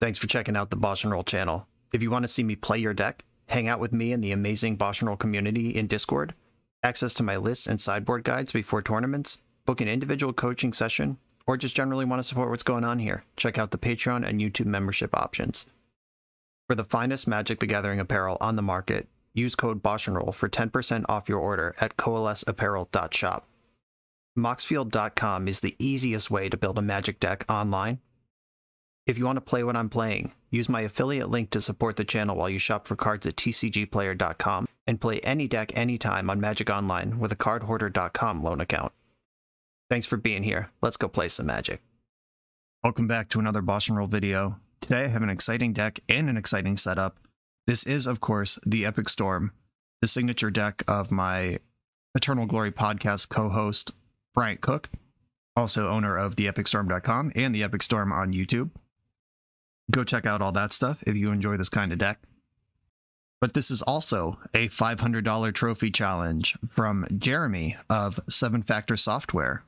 Thanks for checking out the BoshNRoll channel. If you want to see me play your deck, hang out with me in the amazing BoshNRoll community in Discord, access to my lists and sideboard guides before tournaments, book an individual coaching session, or just generally want to support what's going on here, check out the Patreon and YouTube membership options. For the finest Magic the Gathering apparel on the market, use code BoshNRoll for 10% off your order at coalesceapparel.shop. Moxfield.com is the easiest way to build a Magic deck online. If you want to play what I'm playing, use my affiliate link to support the channel while you shop for cards at tcgplayer.com and play any deck anytime on Magic Online with a cardhoarder.com loan account. Thanks for being here. Let's go play some Magic. Welcome back to another BoshNRoll video. Today I have an exciting deck and an exciting setup. This is, of course, the Epic Storm, the signature deck of my Eternal Glory podcast co-host, Bryant Cook, also owner of theepicstorm.com and the Epic Storm on YouTube. Go check out all that stuff if you enjoy this kind of deck. But this is also a $500 trophy challenge from Jeremy of 7Factor Software.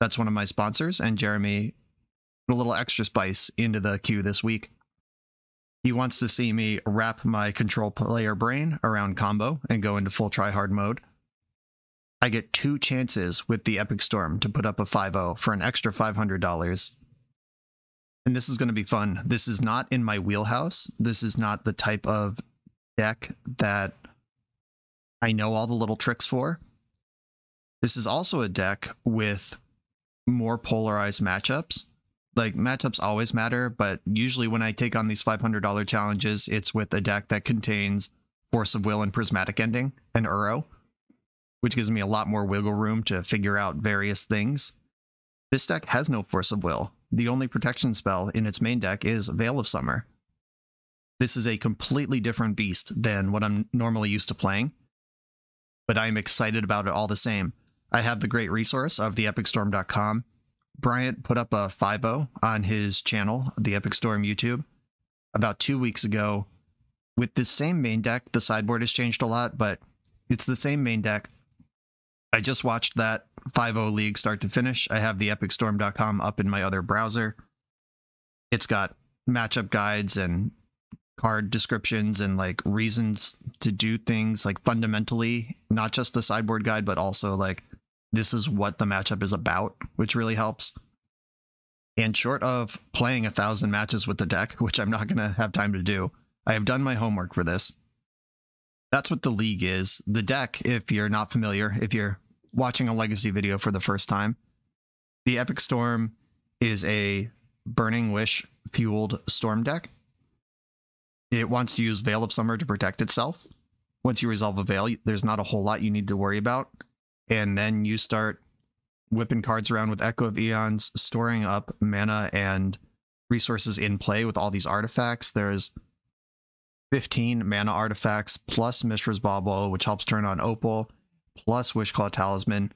That's one of my sponsors, and Jeremy put a little extra spice into the queue this week. He wants to see me wrap my control player brain around combo and go into full tryhard mode. I get two chances with the Epic Storm to put up a 5-0 for an extra $500. And this is going to be fun. This is not in my wheelhouse. This is not the type of deck that I know all the little tricks for. This is also a deck with more polarized matchups. Like, matchups always matter, but usually when I take on these $500 challenges, it's with a deck that contains Force of Will and Prismatic Ending and Uro, which gives me a lot more wiggle room to figure out various things. This deck has no Force of Will. The only protection spell in its main deck is Veil of Summer. This is a completely different beast than what I'm normally used to playing, but I'm excited about it all the same. I have the great resource of theepicstorm.com. Bryant put up a 5-0 on his channel, the Epic Storm YouTube, about 2 weeks ago. With this same main deck, the sideboard has changed a lot, but it's the same main deck. I just watched that 5-0 league start to finish. I have the epicstorm.com up in my other browser. It's got matchup guides and card descriptions and like reasons to do things, like fundamentally, not just the sideboard guide, but also like this is what the matchup is about, which really helps. And short of playing 1,000 matches with the deck, which I'm not going to have time to do, I have done my homework for this. That's what the league is. The deck, if you're not familiar, if you're watching a Legacy video for the first time, the Epic Storm is a Burning Wish fueled storm deck. It wants to use Veil of Summer to protect itself. Once you resolve a veil, there's not a whole lot you need to worry about. And then you start whipping cards around with Echo of Eons, storing up mana and resources in play with all these artifacts. There's 15 mana artifacts plus Mishra's Bauble, which helps turn on Opal, plus Wishclaw Talisman.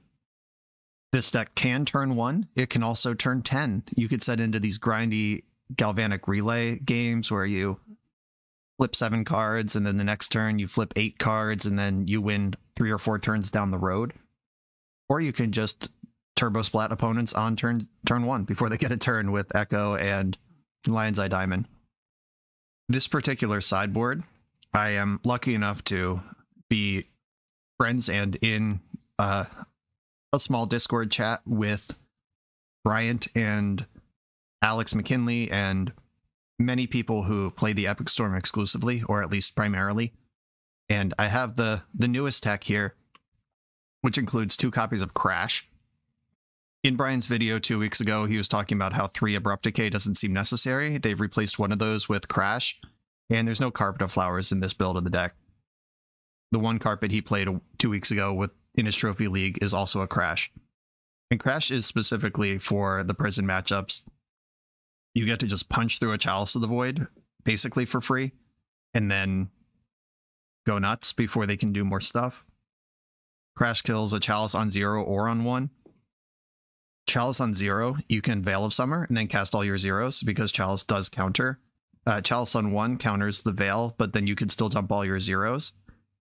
This deck can turn 1. It can also turn 10. You could set into these grindy Galvanic Relay games where you flip 7 cards, and then the next turn you flip 8 cards, and then you win 3 or 4 turns down the road. Or you can just turbo splat opponents on turn one before they get a turn with Echo and Lion's Eye Diamond. This particular sideboard, I am lucky enough to be friends and in a small Discord chat with Bryant and Alex McKinley and many people who play the Epic Storm exclusively, or at least primarily. And I have the newest tech here, which includes 2 copies of Crash. In Brian's video 2 weeks ago, he was talking about how 3 Abrupt Decay doesn't seem necessary. They've replaced one of those with Crash, and there's no Carpet of Flowers in this build of the deck. The one carpet he played 2 weeks ago in his Trophy League is also a Crash. And Crash is specifically for the prison matchups. You get to just punch through a Chalice of the Void, basically for free, and then go nuts before they can do more stuff. Crash kills a Chalice on 0 or on 1. Chalice on 0, you can Veil of Summer and then cast all your 0s because Chalice does counter. Chalice on 1 counters the Veil, but then you can still dump all your 0s.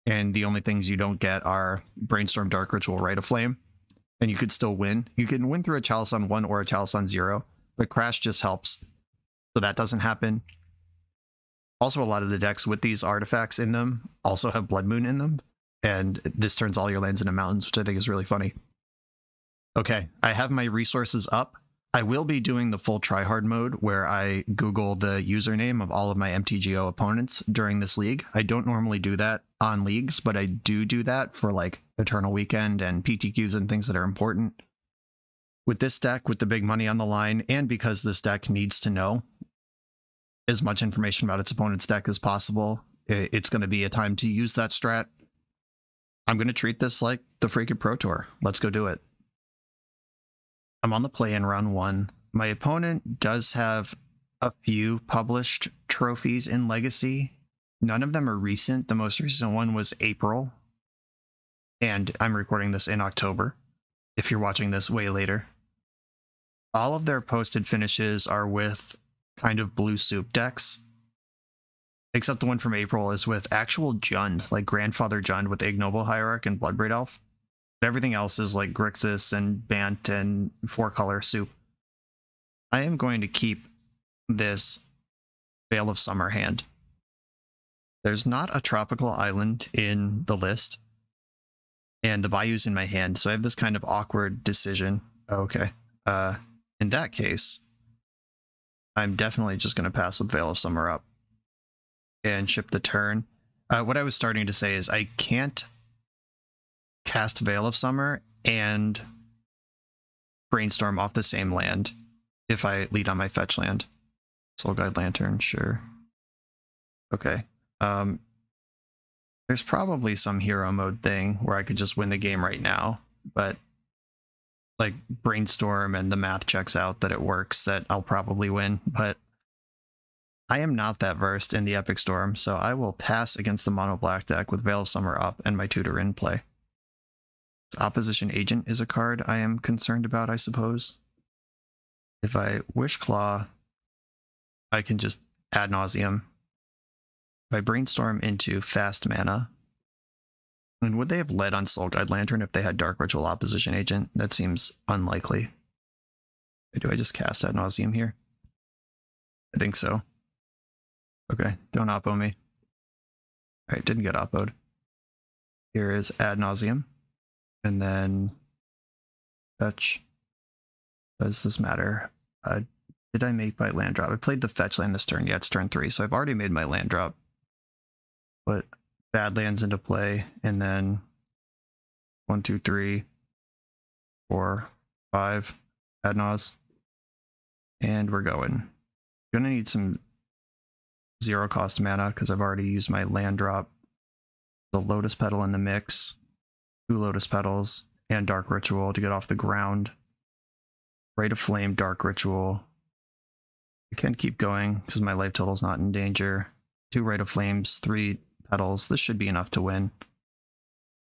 And the only things you don't get are Brainstorm, Dark Ritual, Rite of Flame. And you could still win. You can win through a Chalice on 1 or a Chalice on 0, but Crash just helps so that doesn't happen. Also, a lot of the decks with these artifacts in them also have Blood Moon in them, and this turns all your lands into mountains, which I think is really funny. Okay, I have my resources up. I will be doing the full tryhard mode where I Google the username of all of my MTGO opponents during this league. I don't normally do that on leagues, but I do that for like Eternal Weekend and PTQs and things that are important. With this deck, with the big money on the line, and because this deck needs to know as much information about its opponent's deck as possible, it's going to be a time to use that strat. I'm going to treat this like the freaking Pro Tour. Let's go do it. I'm on the play in round one. My opponent does have a few published trophies in Legacy. None of them are recent. The most recent one was April. And I'm recording this in October, if you're watching this way later. All of their posted finishes are with kind of blue soup decks. Except the one from April is with actual Jund, like Grandfather Jund with Ignoble Hierarch and Bloodbraid Elf. Everything else is like Grixis and Bant and four-color soup. I am going to keep this Veil of Summer hand. There's not a tropical island in the list, and the Bayou's in my hand, so I have this kind of awkward decision. Okay. In that case, I'm definitely just going to pass with Veil of Summer up and ship the turn. What I was starting to say is I can't cast Veil of Summer and Brainstorm off the same land if I lead on my fetch land. Soulguide Lantern, sure. Okay. There's probably some hero mode thing where I could just win the game right now, but like Brainstorm and the math checks out that it works, that I'll probably win, but I am not that versed in the Epic Storm, so I will pass against the mono black deck with Veil of Summer up and my tutor in play. Opposition Agent is a card I am concerned about, I suppose. If I Wishclaw, I can just Ad Nauseam. If I Brainstorm into fast mana, and would they have led on Soulguide Lantern if they had Dark Ritual Opposition Agent? That seems unlikely. Do I just cast Ad Nauseam here? I think so. Okay, don't oppo me. Alright, didn't get oppoed. Here is Ad Nauseam. And then fetch. Does this matter? Did I make my land drop? I played the fetch land this turn. Yeah, it's turn three, so I've already made my land drop. Put Badlands into play, and then 1, 2, 3, 4, 5 Ad Naus. And we're going. Gonna need some zero cost mana because I've already used my land drop. The Lotus Petal in the mix. 2 Lotus Petals and Dark Ritual to get off the ground. Rite of Flame, Dark Ritual. I can't keep going because my life total's not in danger. 2 Rite of Flames, 3 Petals. This should be enough to win.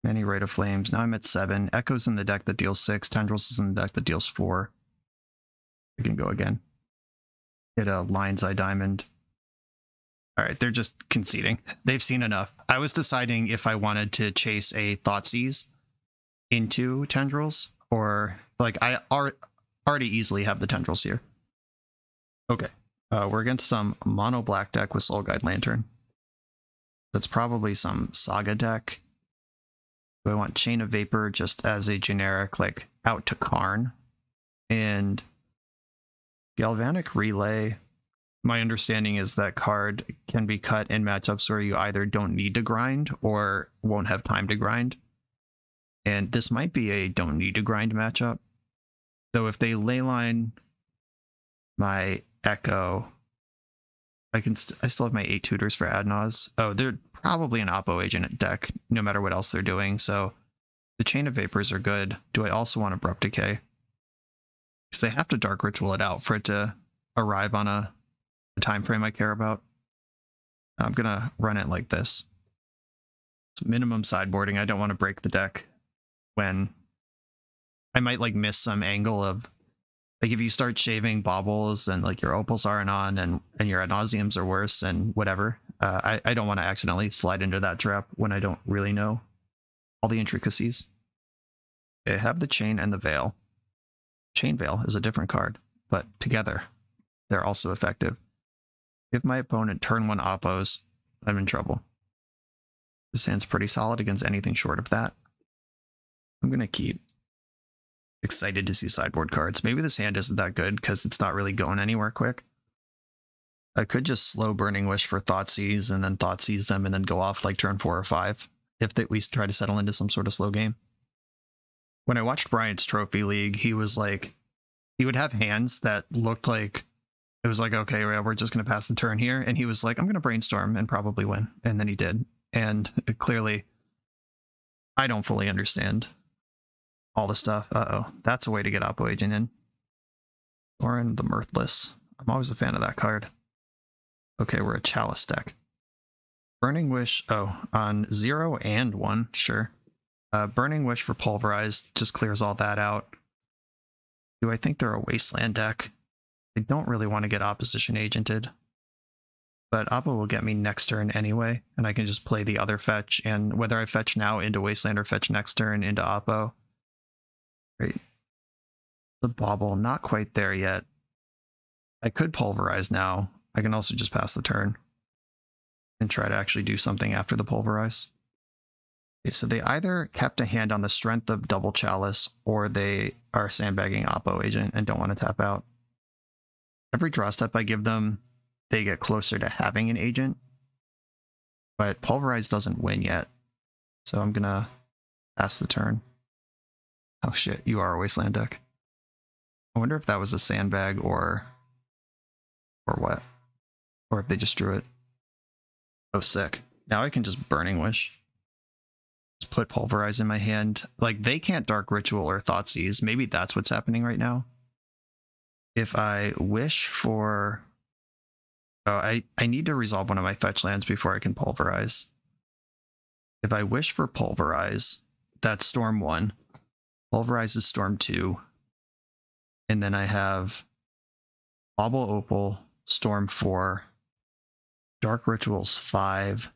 Many Rite of Flames. Now I'm at 7. Echo's in the deck that deals 6. Tendrils is in the deck that deals 4. I can go again. Get a Lion's Eye Diamond. Alright, they're just conceding. They've seen enough. I was deciding if I wanted to chase a Thoughtseize into Tendrils, or like I already easily have the Tendrils here. Okay, we're against some mono black deck with Soulguide Lantern. That's probably some Saga deck. Do I want Chain of Vapor just as a generic, like out to Karn? And Galvanic Relay. My understanding is that card can be cut in matchups where you either don't need to grind or won't have time to grind. And this might be a don't need to grind matchup. So if they leyline my Echo, I can I still have my 8 tutors for Ad Naus. Oh, they're probably an Oppo Agent deck, no matter what else they're doing. So the Chain of Vapors are good. Do I also want Abrupt Decay? Because they have to Dark Ritual it out for it to arrive on a time frame I care about. I'm gonna run it like this. It's minimum sideboarding. I don't want to break the deck when I might like miss some angle of like if you start shaving baubles and like your opals aren't on and your Ad Nauseams are worse and whatever. I don't want to accidentally slide into that trap when I don't really know all the intricacies. Okay, I have the chain and the veil. Chain Veil is a different card, but together they're also effective. Give my opponent turn one oppos, I'm in trouble. This hand's pretty solid against anything short of that. I'm going to keep. Excited to see sideboard cards. Maybe this hand isn't that good because it's not really going anywhere quick. I could just slow Burning Wish for Thoughtseize and then Thoughtseize them and then go off like turn 4 or 5 if we try to settle into some sort of slow game. When I watched Bryant's Trophy League, he was like, he would have hands that looked like it was like, okay, well, we're just going to pass the turn here. And he was like, I'm going to brainstorm and probably win. And then he did. And clearly, I don't fully understand all the stuff. Uh-oh, that's a way to get Opal Agent in. Thorin the Mirthless. I'm always a fan of that card. Okay, we're a Chalice deck. Burning Wish, oh, on 0 and 1, sure. Burning Wish for Pulverized just clears all that out. Do I think they're a Wasteland deck? I don't really want to get Opposition Agented. But Opal will get me next turn anyway, and I can just play the other fetch, and whether I fetch now into Wasteland or fetch next turn into Oppo. Great. The Bauble, not quite there yet. I could Pulverize now. I can also just pass the turn and try to actually do something after the Pulverize. Okay, so they either kept a hand on the strength of Double Chalice, or they are sandbagging Oppo Agent and don't want to tap out. Every draw step I give them, they get closer to having an agent, but Pulverize doesn't win yet, so I'm gonna pass the turn. Oh shit, you are a Wasteland deck. I wonder if that was a sandbag or what, or if they just drew it. Oh sick, now I can just Burning Wish. Just put Pulverize in my hand. Like, they can't Dark Ritual or Thoughtseize, maybe that's what's happening right now. If I wish for... Oh, I need to resolve one of my fetch lands before I can Pulverize. If I wish for Pulverize, that's Storm 1. Pulverize is Storm 2. And then I have Bauble Opal, Storm 4. Dark Ritual's 5.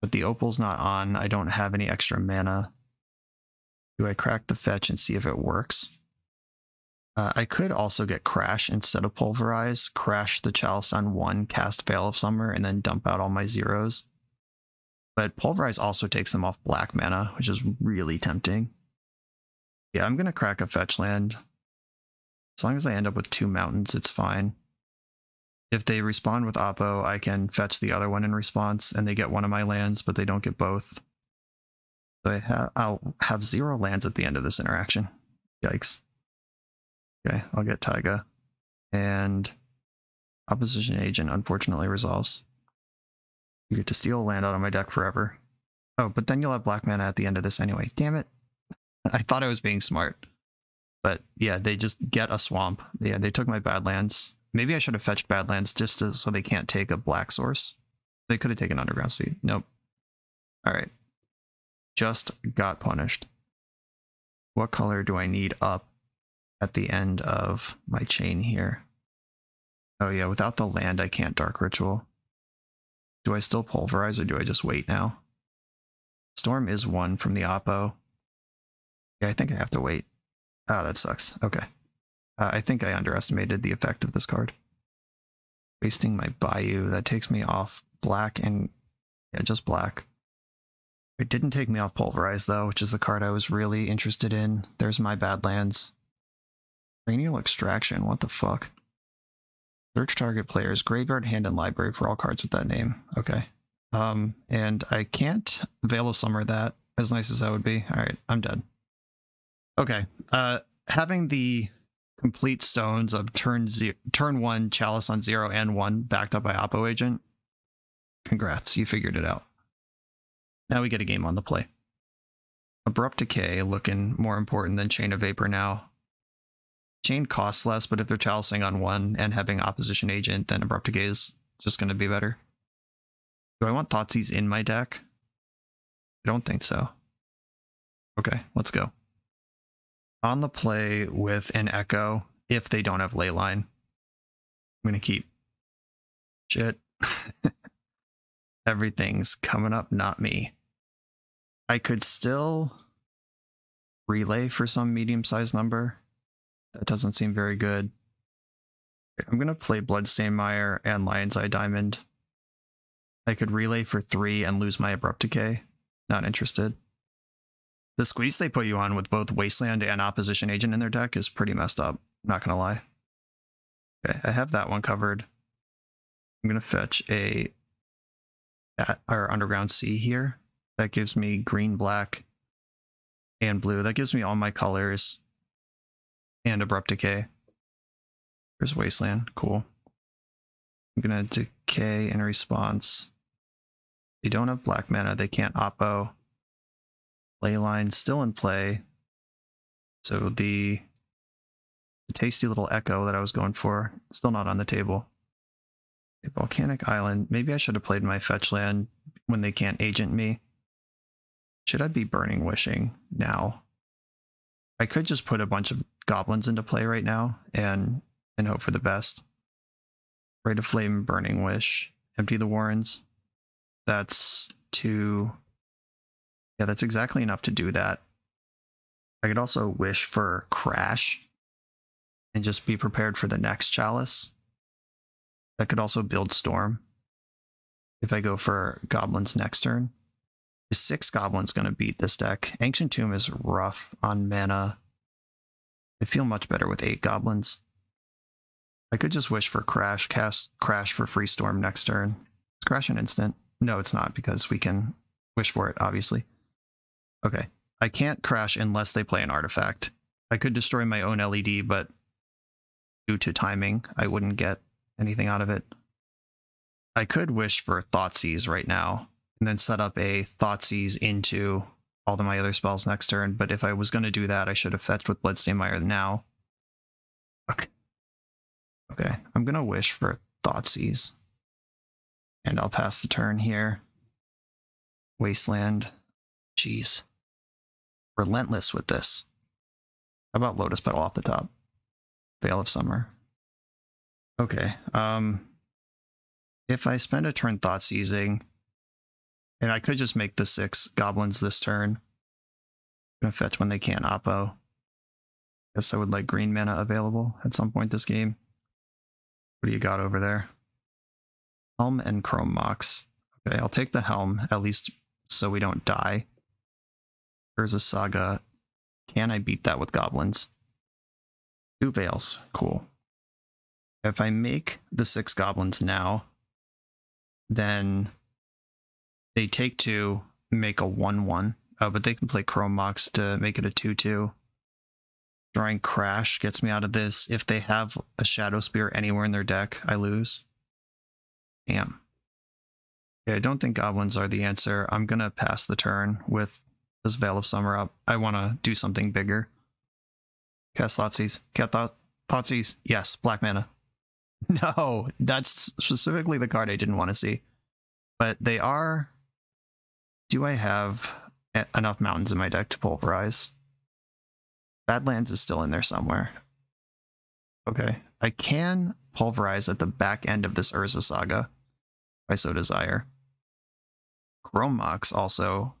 But the Opal's not on. I don't have any extra mana. Do I crack the fetch and see if it works? I could also get Crash instead of Pulverize, Crash the Chalice on 1, cast Veil of Summer, and then dump out all my zeros. But Pulverize also takes them off black mana, which is really tempting. Yeah, I'm going to crack a fetch land. As long as I end up with 2 mountains, it's fine. If they respond with Oppo, I can fetch the other one in response, and they get one of my lands, but they don't get both. So I'll have 0 lands at the end of this interaction. Yikes. Okay, I'll get Taiga, and Opposition Agent unfortunately resolves. You get to steal a land out of my deck forever. Oh, but then you'll have black mana at the end of this anyway. Damn it. I thought I was being smart. But yeah, they just get a swamp. Yeah, they took my Badlands. Maybe I should have fetched Badlands just so they can't take a black source. They could have taken Underground Sea. Nope. Alright. Just got punished. What color do I need up at the end of my chain here? Oh yeah, without the land I can't Dark Ritual. Do I still Pulverize or do I just wait now? Storm is 1 from the Oppo. Yeah, I think I have to wait. Ah, that sucks. Okay. I think I underestimated the effect of this card. Wasting my Bayou, that takes me off black and... yeah, just black. It didn't take me off Pulverize though, which is the card I was really interested in. There's my Badlands. Cranial Extraction, what the fuck? Search target player's graveyard, hand, and library for all cards with that name. Okay. And I can't Veil of Summer that, as nice as that would be. Alright, I'm dead. Okay. Having the complete stones of turn 1, Chalice on 0 and 1, backed up by Oppo Agent. Congrats, you figured it out. Now we get a game on the play. Abrupt Decay, looking more important than Chain of Vapor now. Chain costs less, but if they're Chalicing on 1 and having Opposition Agent, then Abrupt Decay is just going to be better. Do I want Thoughtseize in my deck? I don't think so. Okay, let's go. On the play with an Echo, if they don't have Leyline. I'm going to keep. Shit. Everything's coming up, not me. I could still Relay for some medium-sized number. That doesn't seem very good. I'm going to play Bloodstained Mire and Lion's Eye Diamond. I could relay for 3 and lose my Abrupt Decay. Not interested. The squeeze they put you on with both Wasteland and Opposition Agent in their deck is pretty messed up. Not going to lie. Okay, I have that one covered. I'm going to fetch our Underground Sea here. That gives me green, black, and blue. That gives me all my colors and Abrupt Decay. There's Wasteland. Cool. I'm going to decay in response. They don't have black mana. They can't oppo. Leyline still in play. So the tasty little echo that I was going for, still not on the table. A volcanic island. Maybe I should have played my fetch land when they can't agent me. Should I be burning wishing now? I could just put a bunch of goblins into play right now and hope for the best. Rite of Flame, Burning Wish, empty the Warrens. That's 2. Yeah, that's exactly enough to do that. I could also wish for Crash and just be prepared for the next Chalice. That could also build Storm if I go for goblins next turn. Is 6 goblins going to beat this deck? Ancient Tomb is rough on mana. I feel much better with 8 goblins. I could just wish for Crash, cast Crash for free Storm next turn. Is Crash an instant? No, it's not, because we can wish for it, obviously. Okay, I can't Crash unless they play an artifact. I could destroy my own LED, but due to timing, I wouldn't get anything out of it. I could wish for Thoughtseize right now, and then set up a Thoughtseize into all of my other spells next turn, but if I was going to do that, I should have fetched with Bloodstained Mire now. Fuck. Okay, I'm going to wish for Thoughtseize. And I'll pass the turn here. Wasteland. Jeez. Relentless with this. How about Lotus Petal off the top? Veil of Summer. Okay. If I spend a turn Thoughtseizing, and I could just make the 6 goblins this turn. I'm going to fetch when they can't oppo. Guess I would like green mana available at some point this game. What do you got over there? Helm and Chrome Mox. Okay, I'll take the Helm, at least so we don't die. Urza Saga. Can I beat that with goblins? 2 Veils. Cool. If I make the 6 goblins now, then they take 2, make a 1-1. But they can play Chrome Mox to make it a 2-2. Drawing Crash gets me out of this. If they have a Shadow Spear anywhere in their deck, I lose. Damn. Okay, I don't think goblins are the answer. I'm going to pass the turn with this Veil of Summer up. I want to do something bigger. Cast Thoughtseize. Thoughtseize. Yes, black mana. No, that's specifically the card I didn't want to see. But they are... Do I have enough mountains in my deck to pulverize? Badlands is still in there somewhere. Okay, I can pulverize at the back end of this Urza Saga, if I so desire. Chrome Mox also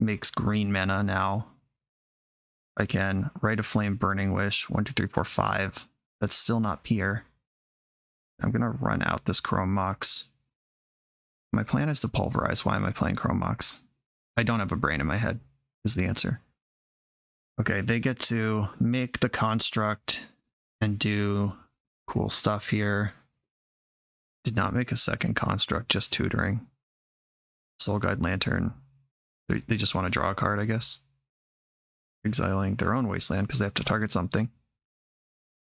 makes green mana now. I can Rite of Flame, Burning Wish, 1, 2, 3, 4, 5. That's still not Pier. I'm going to run out this Chrome Mox. My plan is to pulverize. Why am I playing Chrome Mox? I don't have a brain in my head, is the answer. Okay, they get to make the construct and do cool stuff here. Did not make a second construct, just tutoring. Soulguide Lantern. They just want to draw a card, I guess. Exiling their own Wasteland because they have to target something.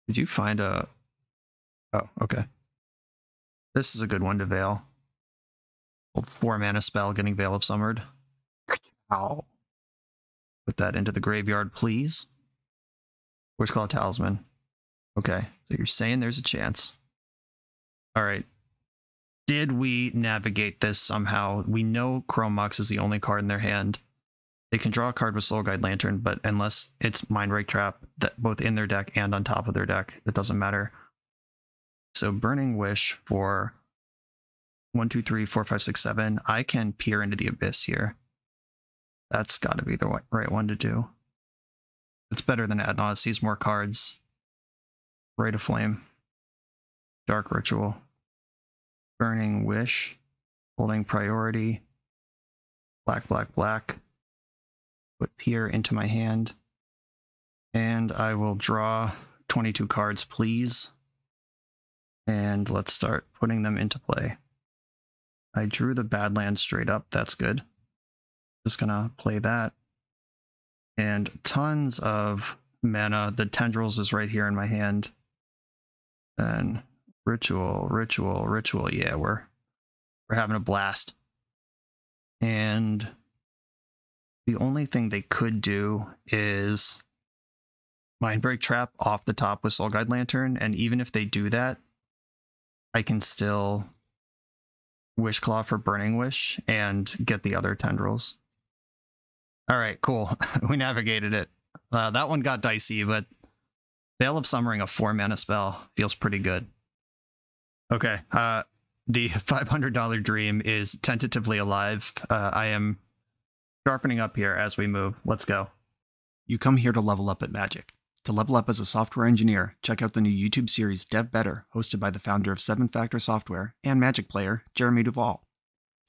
Did you find a... Oh, okay. This is a good one to Veil. Old 4-mana spell, getting Veil of Summered. Ow. Put that into the graveyard, please. Wishclaw Talisman. Okay, so you're saying there's a chance. All right. Did we navigate this somehow? We know Chrome Mox is the only card in their hand. They can draw a card with Soulguide Lantern, but unless it's Mindrake Trap, that both in their deck and on top of their deck, it doesn't matter. So Burning Wish for 1, 2, 3, 4, 5, 6, 7. I can peer into the abyss here. That's got to be the right one to do. It's better than Ad Nauseam, sees more cards. Rite of Flame. Dark Ritual, Burning Wish, holding priority, black, put Pier into my hand, and I will draw 22 cards, please, and let's start putting them into play. I drew the Badlands straight up, that's good. Just gonna play that. And tons of mana. The Tendrils is right here in my hand. Then Ritual. Yeah, we're having a blast. And the only thing they could do is Mindbreak Trap off the top with Soulguide Lantern. And even if they do that, I can still Wishclaw for Burning Wish and get the other Tendrils. All right, cool. We navigated it. That one got dicey, but Veil of Summering a 4-mana spell feels pretty good. Okay, the $500 dream is tentatively alive. I am sharpening up here as we move. Let's go. You come here to level up at Magic. To level up as a software engineer, check out the new YouTube series Dev Better, hosted by the founder of 7Factor Software and Magic player, Jeremy Duvall.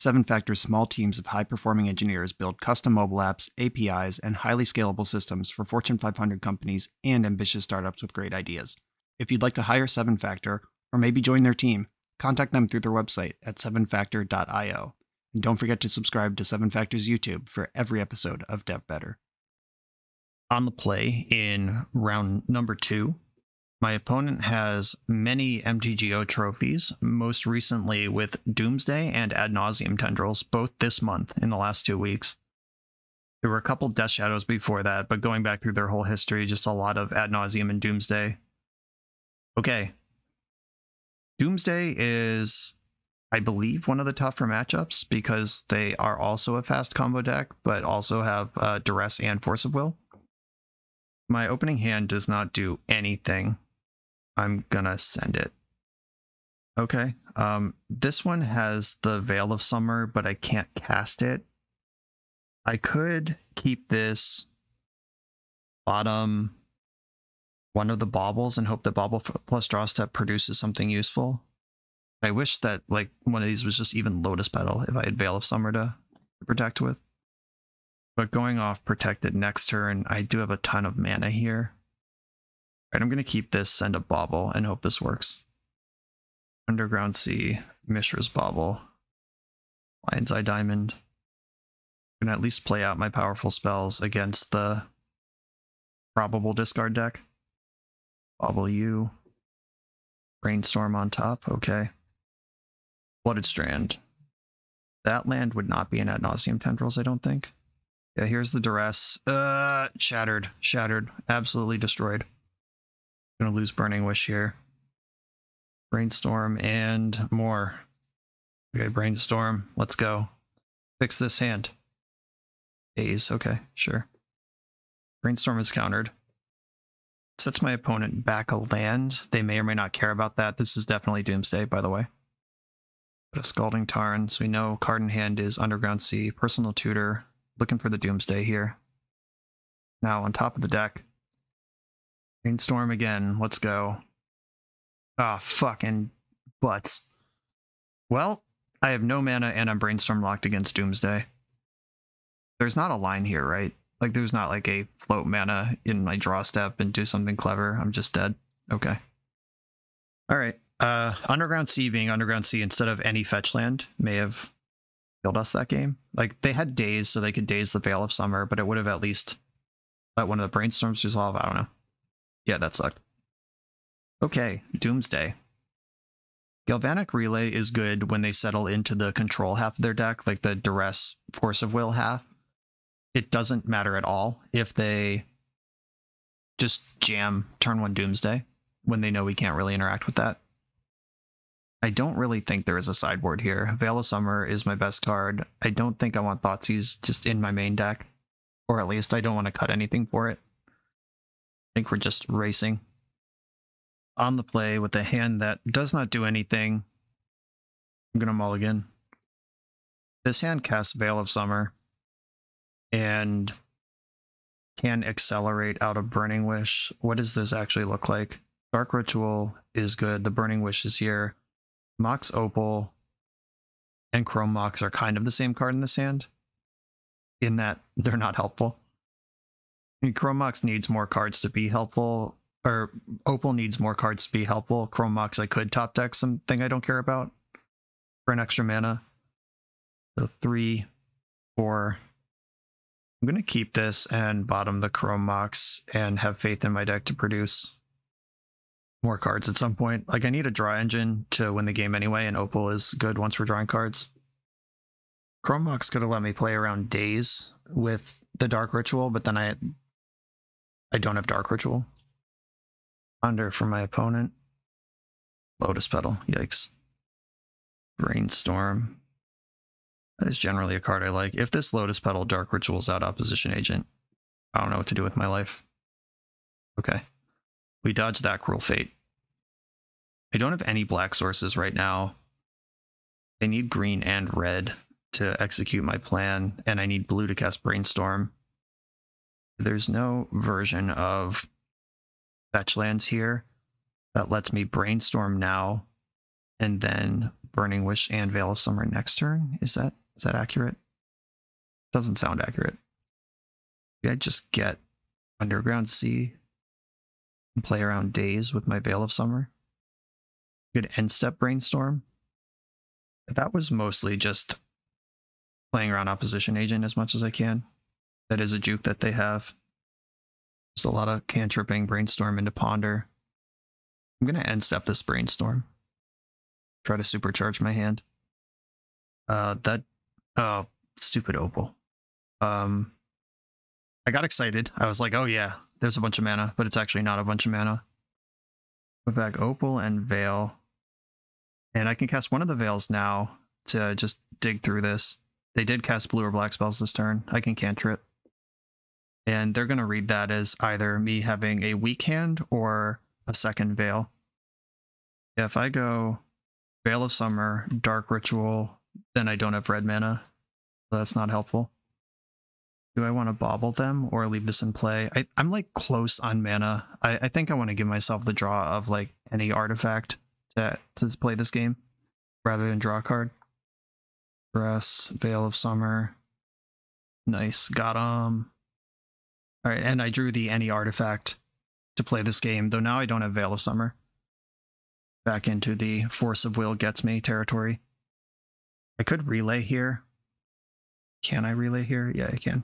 7Factor's small teams of high-performing engineers build custom mobile apps, APIs, and highly scalable systems for Fortune 500 companies and ambitious startups with great ideas. If you'd like to hire 7Factor, or maybe join their team, contact them through their website at 7factor.io. And don't forget to subscribe to 7Factor's YouTube for every episode of Dev Better. On the play in round number 2, my opponent has many MTGO trophies, most recently with Doomsday and Ad Nauseam Tendrils, both this month in the last 2 weeks. There were a couple Death Shadows before that, but going back through their whole history, just a lot of Ad Nauseam and Doomsday. Okay. Doomsday is, I believe, one of the tougher matchups because they are also a fast combo deck, but also have Duress and Force of Will. My opening hand does not do anything. I'm gonna send it. Okay. This one has the Veil of Summer, but I can't cast it. I could keep this bottom one of the baubles and hope that Bauble plus Draw Step produces something useful. I wish that like one of these was just even Lotus Petal if I had Veil of Summer to protect with. But going off protected next turn, I do have a ton of mana here. All right, I'm going to keep this, send a Bauble, and hope this works. Underground Sea, Mishra's Bauble, Lion's Eye Diamond. I'm going to at least play out my powerful spells against the probable discard deck. Bauble you. Brainstorm on top, okay. Blooded Strand. That land would not be an Ad Nauseam Tendrils, I don't think. Yeah, here's the Duress. Shattered. Absolutely destroyed. Gonna lose Burning Wish here. Brainstorm and more. Okay, Brainstorm. Let's go. Fix this hand. Daze. Okay, sure. Brainstorm is countered. Sets my opponent back a land. They may or may not care about that. This is definitely Doomsday, by the way. Got a Scalding Tarn, so we know card in hand is Underground Sea. Personal Tutor. Looking for the Doomsday here. Now on top of the deck. Brainstorm again. Let's go. Ah, fucking butts. Well, I have no mana and I'm Brainstorm locked against Doomsday. There's not a line here, right? Like there's not like a float mana in my draw step and do something clever. I'm just dead. Okay. All right. Underground Sea being Underground Sea instead of any fetch land may have killed us that game. Like they had Daze, so they could Daze the Veil of Summer, but it would have at least let one of the Brainstorms resolve. I don't know. Yeah, that sucked. Okay, Doomsday. Galvanic Relay is good when they settle into the control half of their deck, like the Duress Force of Will half. It doesn't matter at all if they just jam turn 1 Doomsday when they know we can't really interact with that. I don't really think there is a sideboard here. Veil of Summer is my best card. I don't think I want Thoughtseize just in my main deck. Or at least I don't want to cut anything for it. I think we're just racing. On the play with a hand that does not do anything. I'm going to mulligan. This hand casts Veil of Summer. And can accelerate out of Burning Wish. What does this actually look like? Dark Ritual is good. The Burning Wish is here. Mox Opal and Chrome Mox are kind of the same card in the sand, in that they're not helpful. I mean, Chrome Mox needs more cards to be helpful, or Opal needs more cards to be helpful. Chrome Mox, I could top deck something I don't care about for an extra mana. So 3, 4. I'm going to keep this and bottom the Chrome Mox and have faith in my deck to produce more cards at some point. Like, I need a draw engine to win the game anyway, and Opal is good once we're drawing cards. Chrome Mox could have let me play around Daze with the Dark Ritual, but then I don't have Dark Ritual. Under for my opponent. Lotus Petal. Yikes. Brainstorm. That is generally a card I like. If this Lotus Petal Dark Ritual's out Opposition Agent, I don't know what to do with my life. Okay. We dodged that Cruel Fate. I don't have any black sources right now. I need green and red to execute my plan, and I need blue to cast Brainstorm. There's no version of Fetchlands here that lets me Brainstorm now, and then Burning Wish and Veil of Summer next turn. Is that accurate? Doesn't sound accurate. Maybe I just get Underground Sea and play around Daze with my Veil of Summer. Good end step Brainstorm. That was mostly just playing around Opposition Agent as much as I can. That is a juke that they have. Just a lot of cantripping Brainstorm into Ponder. I'm going to end step this Brainstorm. Try to supercharge my hand. Oh, stupid Opal. I got excited. I was like, oh yeah, there's a bunch of mana, but it's actually not a bunch of mana. Put back Opal and Veil. And I can cast one of the Veils now to just dig through this. They did cast blue or black spells this turn. I can cantrip. And they're going to read that as either me having a weak hand or a second Veil. If I go Veil of Summer, Dark Ritual, then I don't have red mana. So that's not helpful. Do I want to bobble them or leave this in play? I'm like close on mana. I think I want to give myself the draw of like any artifact to play this game rather than draw a card. Press, Veil of Summer. Nice, got 'em. All right, and I drew the any artifact to play this game, though now I don't have Veil of Summer. Back into the Force of Will gets me territory. I could relay here. Can I relay here? Yeah, I can.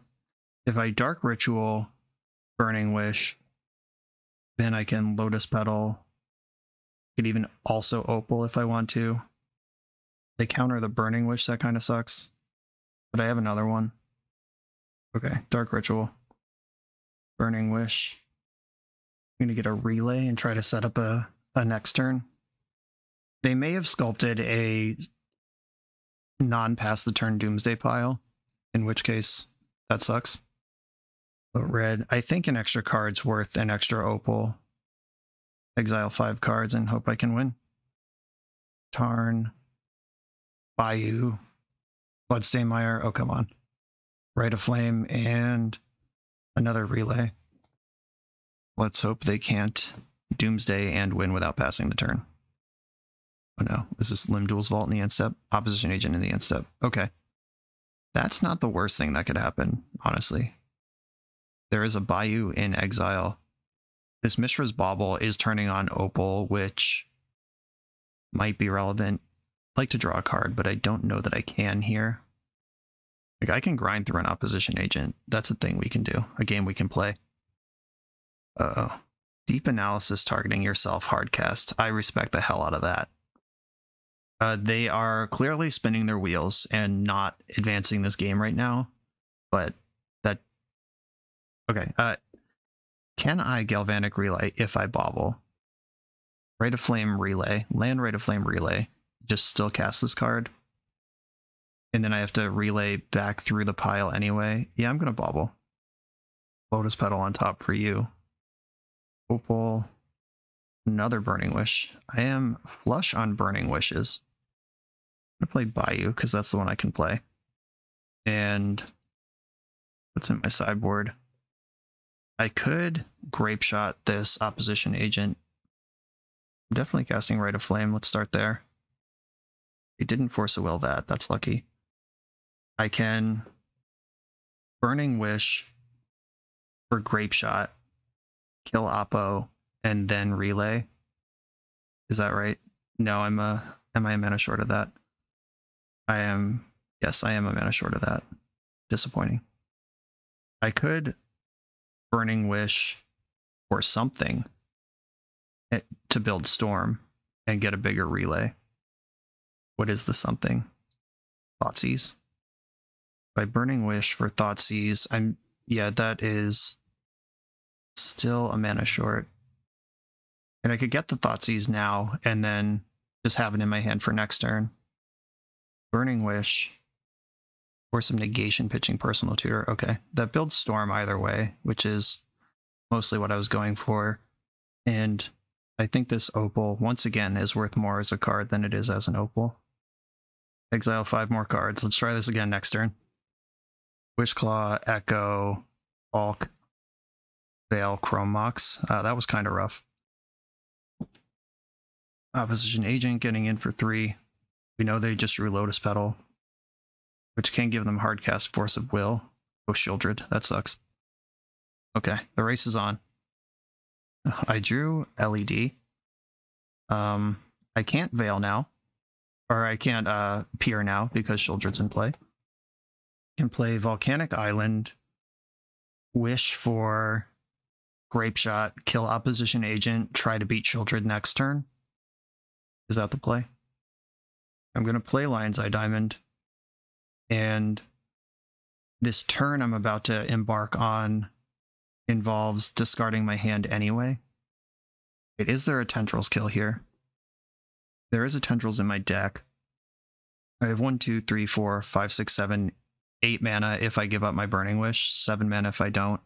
If I Dark Ritual, Burning Wish, then I can Lotus Petal. I could even also Opal if I want to. They counter the Burning Wish, that kind of sucks. But I have another one. Okay, Dark Ritual, Burning Wish. I'm going to get a relay and try to set up a next turn. They may have sculpted a non-pass-the-turn Doomsday pile, in which case that sucks. But red, I think an extra card's worth an extra Opal. Exile 5 cards and hope I can win. Tarn. Bayou. Bloodstained Mire. Oh, come on. Rite of Flame and another relay. Let's hope they can't Doomsday and win without passing the turn. Oh no, is this Limduel's Vault in the end step? Opposition Agent in the end step. Okay. That's not the worst thing that could happen, honestly. There is a Bayou in exile. This Mishra's Bauble is turning on Opal, which might be relevant. I'd like to draw a card, but I don't know that I can here. Like, I can grind through an Opposition Agent. That's a thing we can do. A game we can play. Uh-oh. Deep Analysis targeting yourself hardcast. I respect the hell out of that. They are clearly spinning their wheels and not advancing this game right now, but that... Okay, can I Galvanic Relay if I bobble? Rite of Flame Relay, land Rite of Flame Relay, just still cast this card. And then I have to relay back through the pile anyway. Yeah, I'm going to bobble. Lotus Petal on top for you. Opal, another Burning Wish. I am flush on Burning Wishes. I'm going to play Bayou because that's the one I can play. And what's in my sideboard? I could Grape Shot this Opposition Agent I'm definitely casting Rite of Flame. Let's start there. It didn't Force of Will that. That's lucky. I can Burning Wish for Grape Shot, kill Oppo, and then Relay. Is that right? No, I'm a... Am I a mana short of that? I am... Yes, I am a mana short of that. Disappointing. I could Burning Wish or something to build Storm and get a bigger Relay. What is the something? Thoughtseize. By Burning Wish for Thoughtseize, I'm... Yeah, that is still a mana short. And I could get the Thoughtseize now and then just have it in my hand for next turn. Burning Wish. Or some negation pitching Personal Tutor. Okay, that builds Storm either way, which is mostly what I was going for. And I think this Opal, once again, is worth more as a card than it is as an Opal. Exile 5 more cards. Let's try this again next turn. Wishclaw, Echo, Bulk, Veil, Chromox. That was kind of rough. Opposition Agent getting in for 3. We know they just drew Lotus Petal, which can give them hard cast Force of Will. Oh, Shieldred. That sucks. Okay, the race is on. I drew LED. I can't Veil now. Or I can't Pier now because Shieldred's in play. Can play Volcanic Island, Wish for Grape Shot, kill Opposition Agent, try to beat Shieldred next turn. Is that the play? I'm going to play Lion's Eye Diamond. And this turn I'm about to embark on involves discarding my hand anyway. Is there a Tendrils kill here? There is a Tendrils in my deck. I have 1, 2, 3, 4, 5, 6, 7, 8 mana if I give up my Burning Wish, 7 mana if I don't.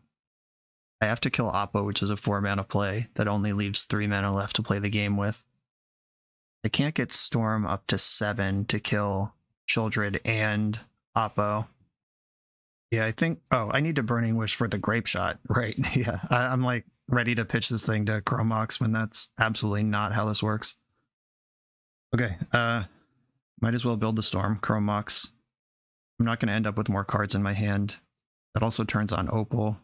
I have to kill Oppo, which is a 4 mana play that only leaves 3 mana left to play the game with. I can't get Storm up to 7 to kill Shieldred and Oppo. Yeah, I think... Oh, I need to Burning Wish for the Grape Shot, right? Yeah, I'm like ready to pitch this thing to Chromox when that's absolutely not how this works. Okay, might as well build the Storm, Chromox. I'm not going to end up with more cards in my hand. That also turns on Opal,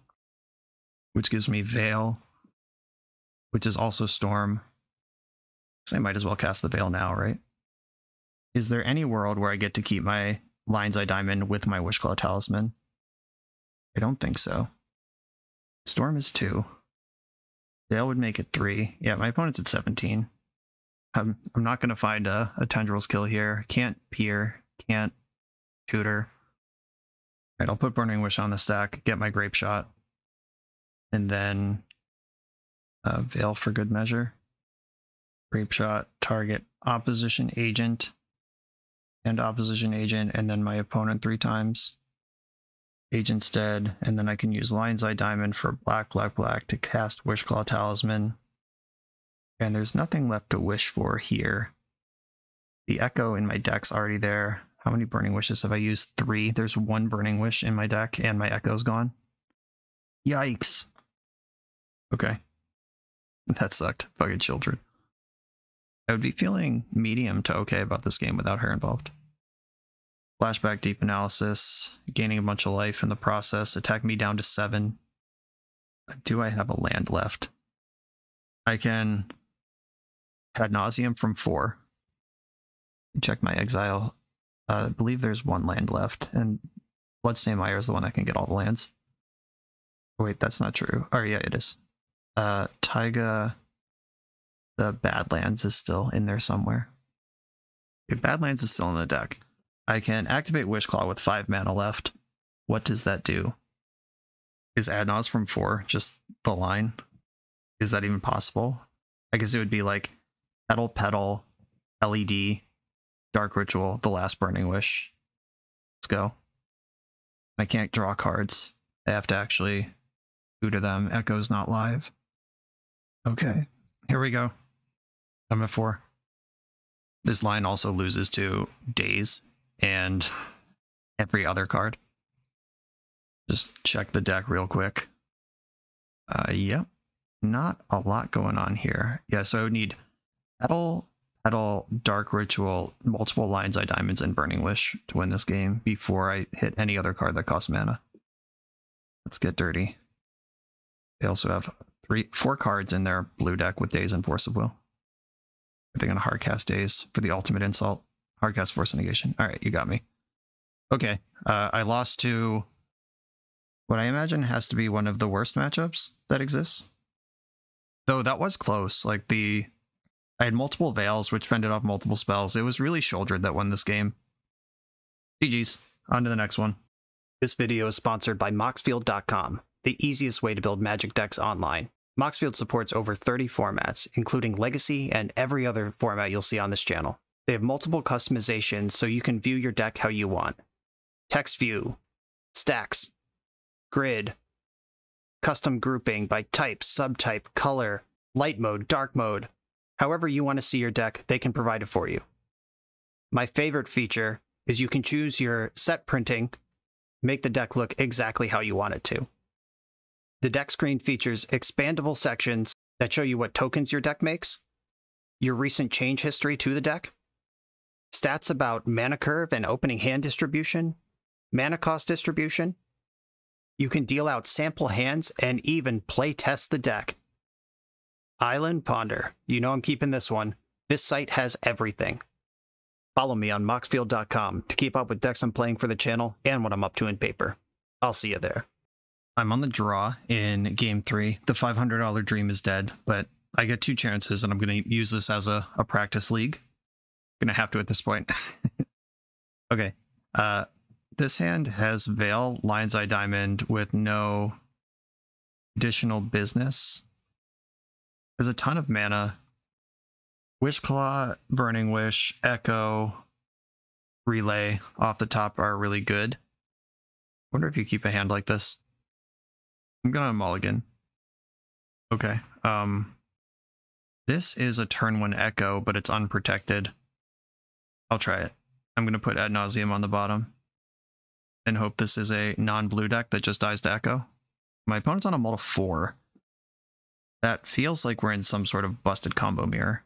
which gives me Veil, which is also Storm. So I might as well cast the Veil now, right? Is there any world where I get to keep my Lion's Eye Diamond with my Wishclaw Talisman? I don't think so. Storm is 2. Veil would make it 3. Yeah, my opponent's at 17. I'm not going to find a Tendrils kill here. Can't Pier. Can't Tutor. All right, I'll put Burning Wish on the stack, get my Grape Shot, and then Veil for good measure. Grape Shot, target Opposition Agent and Opposition Agent, and then my opponent 3 times. Agent's dead, and then I can use Lion's Eye Diamond for black to cast Wishclaw Talisman. And there's nothing left to wish for here. The Echo in my deck's already there. How many Burning Wishes have I used? 3. There's 1 Burning Wish in my deck, and my Echo's gone. Yikes! Okay. That sucked. Fucking Children. I would be feeling medium to okay about this game without her involved. Flashback Deep Analysis, gaining a bunch of life in the process, attack me down to 7. Do I have a land left? I can Ad Nauseam from 4. Check my exile. I believe there's 1 land left, and Bloodstained Mire is the one that can get all the lands. Oh, wait, that's not true. Oh, yeah, it is. Taiga... The Badlands is still in there somewhere. Okay, Badlands is still in the deck. I can activate Wishclaw with 5 mana left. What does that do? Is Ad Nauseam from 4 just the line? Is that even possible? I guess it would be like Petal, LED, Dark Ritual, the last Burning Wish. Let's go. I can't draw cards. I have to actually tutor them. Echo's not live. Okay, here we go. I'm at 4. This line also loses to Daze and every other card. Just check the deck real quick. Yep. Not a lot going on here. Yeah, so I would need Petal, Dark Ritual, multiple Lion's Eye Diamonds, and Burning Wish to win this game before I hit any other card that costs mana. Let's get dirty. They also have four cards in their blue deck with Daze and Force of Will. They're going to hardcast Daze for the ultimate insult. Hardcast Force Negation. All right, you got me. Okay, I lost to what I imagine has to be one of the worst matchups that exists. Though that was close. Like I had multiple Veils, which fended off multiple spells. It was really Shouldered that won this game. GG's. On to the next one. This video is sponsored by Moxfield.com, the easiest way to build Magic decks online. Moxfield supports over 30 formats, including Legacy and every other format you'll see on this channel. They have multiple customizations so you can view your deck how you want. Text view, stacks, grid, custom grouping by type, subtype, color, light mode, dark mode. However you want to see your deck, they can provide it for you. My favorite feature is you can choose your set printing, make the deck look exactly how you want it to. The deck screen features expandable sections that show you what tokens your deck makes, your recent change history to the deck, stats about mana curve and opening hand distribution, mana cost distribution. You can deal out sample hands and even play test the deck. Island Ponder. You know I'm keeping this one. This site has everything. Follow me on Moxfield.com to keep up with decks I'm playing for the channel and what I'm up to in paper. I'll see you there. I'm on the draw in Game 3. The $500 dream is dead, but I get two chances, and I'm going to use this as a practice league. I'm going to have to at this point. Okay. This hand has Veil, Lion's Eye Diamond with no additional business. There's a ton of mana. Wishclaw, Burning Wish, Echo, Relay off the top are really good. I wonder if you keep a hand like this. I'm going to mulligan. Okay. This is a turn 1 Echo, but it's unprotected. I'll try it. I'm going to put Ad Nauseam on the bottom and hope this is a non-blue deck that just dies to Echo. My opponent's on a multi 4. That feels like we're in some sort of busted combo mirror.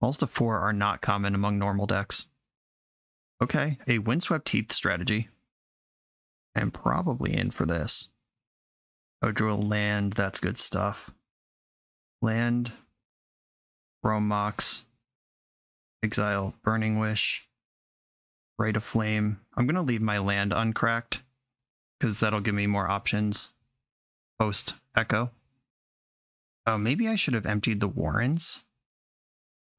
Multi 4 are not common among normal decks. Okay, a Windswept Teeth strategy. I'm probably in for this. Oh, drew a land. That's good stuff. Land. Romox. Exile. Burning Wish. Rite of Flame. I'm going to leave my land uncracked, because that'll give me more options post Echo. Oh, maybe I should have emptied the Warrens.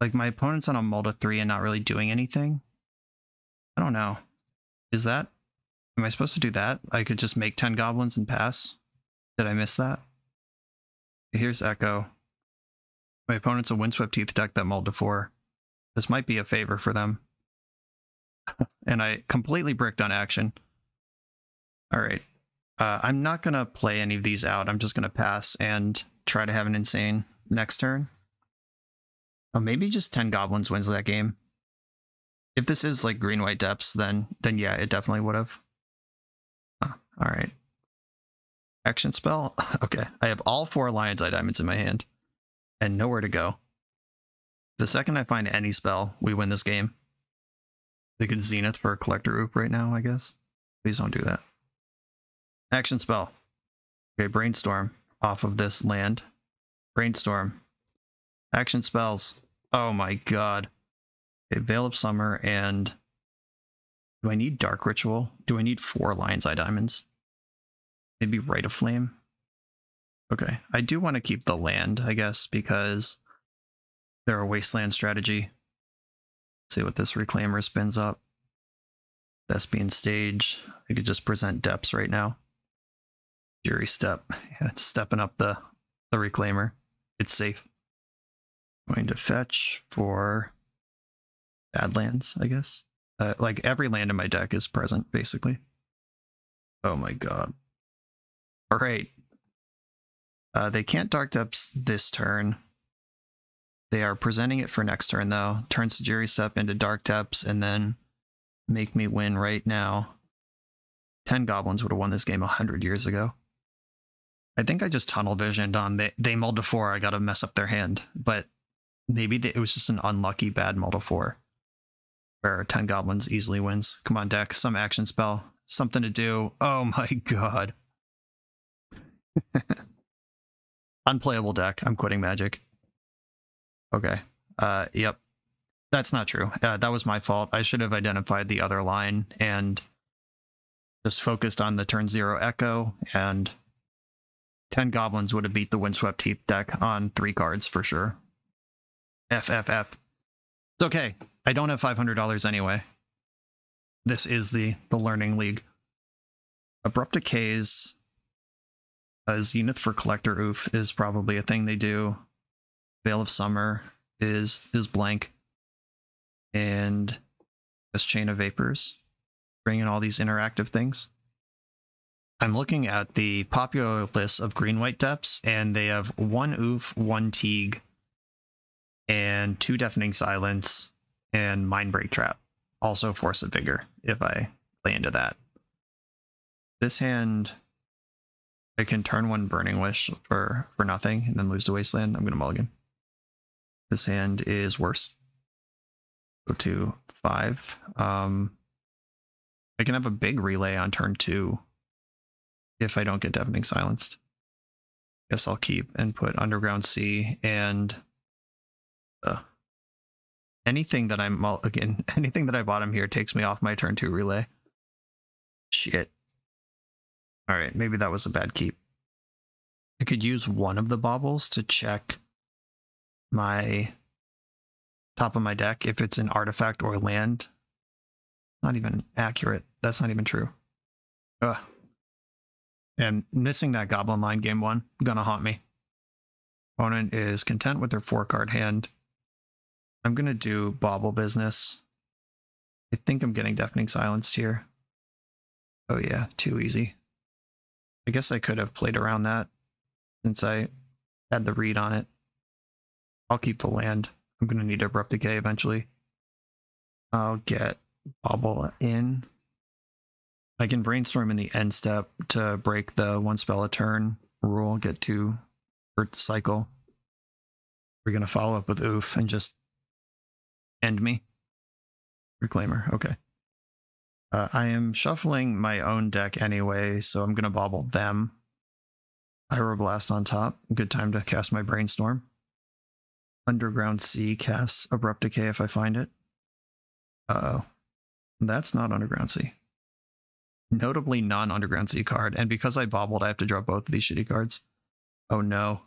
Like, my opponent's on a multi 3 and not really doing anything. I don't know. Is that... am I supposed to do that? I could just make 10 goblins and pass? Did I miss that? Here's Echo. My opponent's a Windswept Teeth deck that mulled to 4. This might be a favor for them. And I completely bricked on action. Alright. I'm not going to play any of these out. I'm just going to pass and try to have an insane next turn. Maybe just 10 goblins wins that game. If this is like Green-White Depths, then yeah, it definitely would have. Alright. Action spell? Okay, I have all 4 Lion's Eye Diamonds in my hand, and nowhere to go. The second I find any spell, we win this game. They could Zenith for a Collector Oop right now, I guess. Please don't do that. Action spell. Okay, Brainstorm off of this land. Brainstorm. Action spells. Oh my god. Okay, Veil of Summer and... do I need Dark Ritual? Do I need 4 Lion's Eye Diamonds? Maybe Rite of Flame? Okay, I do want to keep the land, I guess, because they're a wasteland strategy. Let's see what this Reclaimer spins up. Thespian Stage. I could just present Depths right now. Jury Step. Yeah, it's stepping up the Reclaimer. It's safe. Going to fetch for Badlands, I guess. Like, every land in my deck is present, basically. Oh my god. Alright. They can't Dark Depths this turn. They are presenting it for next turn, though. Turns to Jury Step into Dark Depths, and then make me win right now. 10 goblins would have won this game 100 years ago. I think I just tunnel visioned on they mulled to 4. I got to mess up their hand, but Maybe it was just an unlucky bad model 4 where 10 goblins easily wins. Come on, deck. Some action spell. Something to do. Oh my god. Unplayable deck. I'm quitting Magic. Okay. Yep. That's not true. That was my fault. I should have identified the other line and just focused on the turn 0 echo, and 10 goblins would have beat the Windswept Teeth deck on 3 cards for sure. FFF. It's okay. I don't have $500 anyway. This is the Learning League. Abrupt Decays. Zenith for Collector Oof is probably a thing they do. Veil of Summer is blank. And this Chain of Vapors. Bring in all these interactive things. I'm looking at the popular list of green-white depths, and they have 1 Oof, 1 Teague, and 2 Deafening Silence, and Mind Break Trap. Also Force of Vigor, if I play into that. This hand, I can turn 1 Burning Wish for nothing, and then lose to Wasteland. I'm going to mulligan. This hand is worse. Go to 5. I can have a big relay on turn 2 if I don't get Deafening Silenced. Guess I'll keep and put Underground Sea and anything that I'm mulligan. Anything that I bottom here takes me off my turn 2 relay. Shit. All right, maybe that was a bad keep. I could use one of the baubles to check my top of my deck if it's an artifact or land. Not even accurate. That's not even true. Ugh. And missing that goblin line game 1, gonna haunt me. Opponent is content with their 4-card hand. I'm gonna do bauble business. I think I'm getting Deafening Silenced here. Oh yeah, too easy. I guess I could have played around that since I had the read on it. I'll keep the land. I'm going to need Abrupt Decay eventually. I'll get Bobble in. I can Brainstorm in the end step to break the 1 spell a turn rule, get 2 for cycle. We're going to follow up with Oof and just end me. Reclaimer, okay. I am shuffling my own deck anyway, so I'm going to bobble them. Pyroblast on top. Good time to cast my Brainstorm. Underground Sea casts Abrupt Decay if I find it. Uh-oh. That's not Underground Sea. Notably non-Underground Sea card, and because I bobbled, I have to draw both of these shitty cards. Oh no.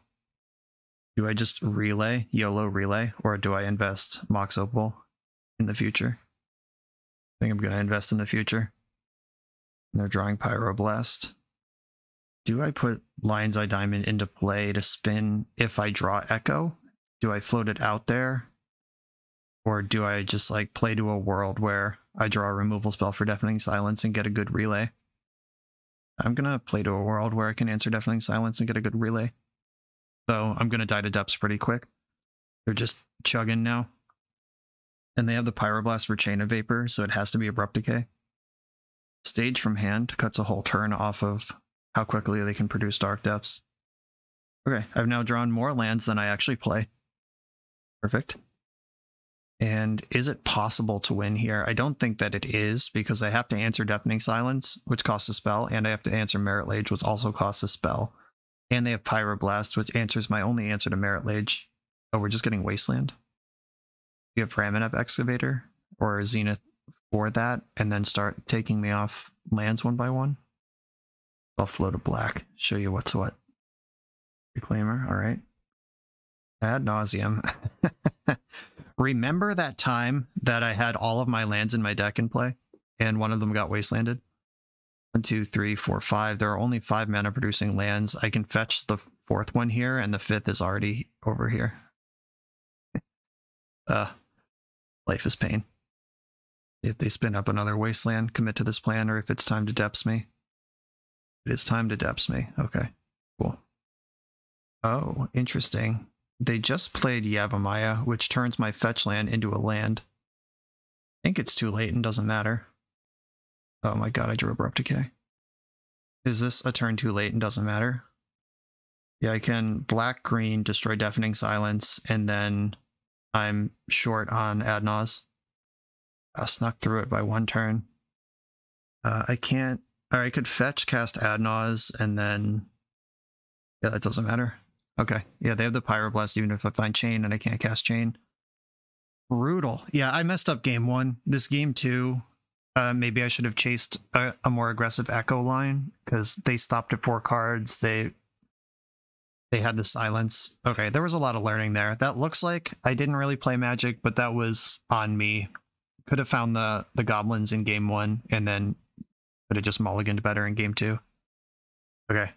Do I just relay, YOLO relay, or do I invest Mox Opal in the future? I think I'm going to invest in the future. And they're drawing Pyroblast. Do I put Lion's Eye Diamond into play to spin if I draw Echo? Do I float it out there? Or do I just like play to a world where I draw a removal spell for Deafening Silence and get a good relay? I'm going to play to a world where I can answer Deafening Silence and get a good relay. So I'm going to die to depths pretty quick. They're just chugging now. And they have the Pyroblast for Chain of Vapor, so it has to be Abrupt Decay. Stage from hand cuts a whole turn off of how quickly they can produce Dark Depths. Okay, I've now drawn more lands than I actually play. Perfect. And is it possible to win here? I don't think that it is, because I have to answer Deafening Silence, which costs a spell, and I have to answer Merit Lage, which also costs a spell. And they have Pyroblast, which answers my only answer to Merit Lage. Oh, we're just getting Wasteland. You have Ramming Up Excavator or Zenith for that, and then start taking me off lands 1 by 1. I'll float a black, show you what's what. Reclaimer, alright. Ad Nauseam. Remember that time that I had all of my lands in my deck in play, and one of them got wastelanded? 1, 2, 3, 4, 5. There are only 5 mana producing lands. I can fetch the 4th one here, and the 5th is already over here. Life is pain. If they spin up another wasteland, commit to this plan, or if it's time to depths me. It is time to depths me. Okay, cool. Oh, interesting. They just played Yavimaya, which turns my fetch land into a land. I think it's too late and doesn't matter. Oh my god, I drew Abrupt Decay. Is this a turn too late and doesn't matter? Yeah, I can black-green, destroy Deafening Silence, and then I'm short on Ad Nauseam. I snuck through it by one turn. I can't, or I could fetch cast Ad Nauseam and then, yeah, that doesn't matter. Okay, yeah, they have the Pyroblast even if I find Chain and I can't cast Chain. Brutal. Yeah, I messed up game one. This game two, maybe I should have chased a more aggressive Echo line because they stopped at 4 cards. They had the silence. Okay, there was a lot of learning there. That looks like I didn't really play Magic, but that was on me. Could have found the goblins in game one and then could have just mulliganed better in game two. Okay.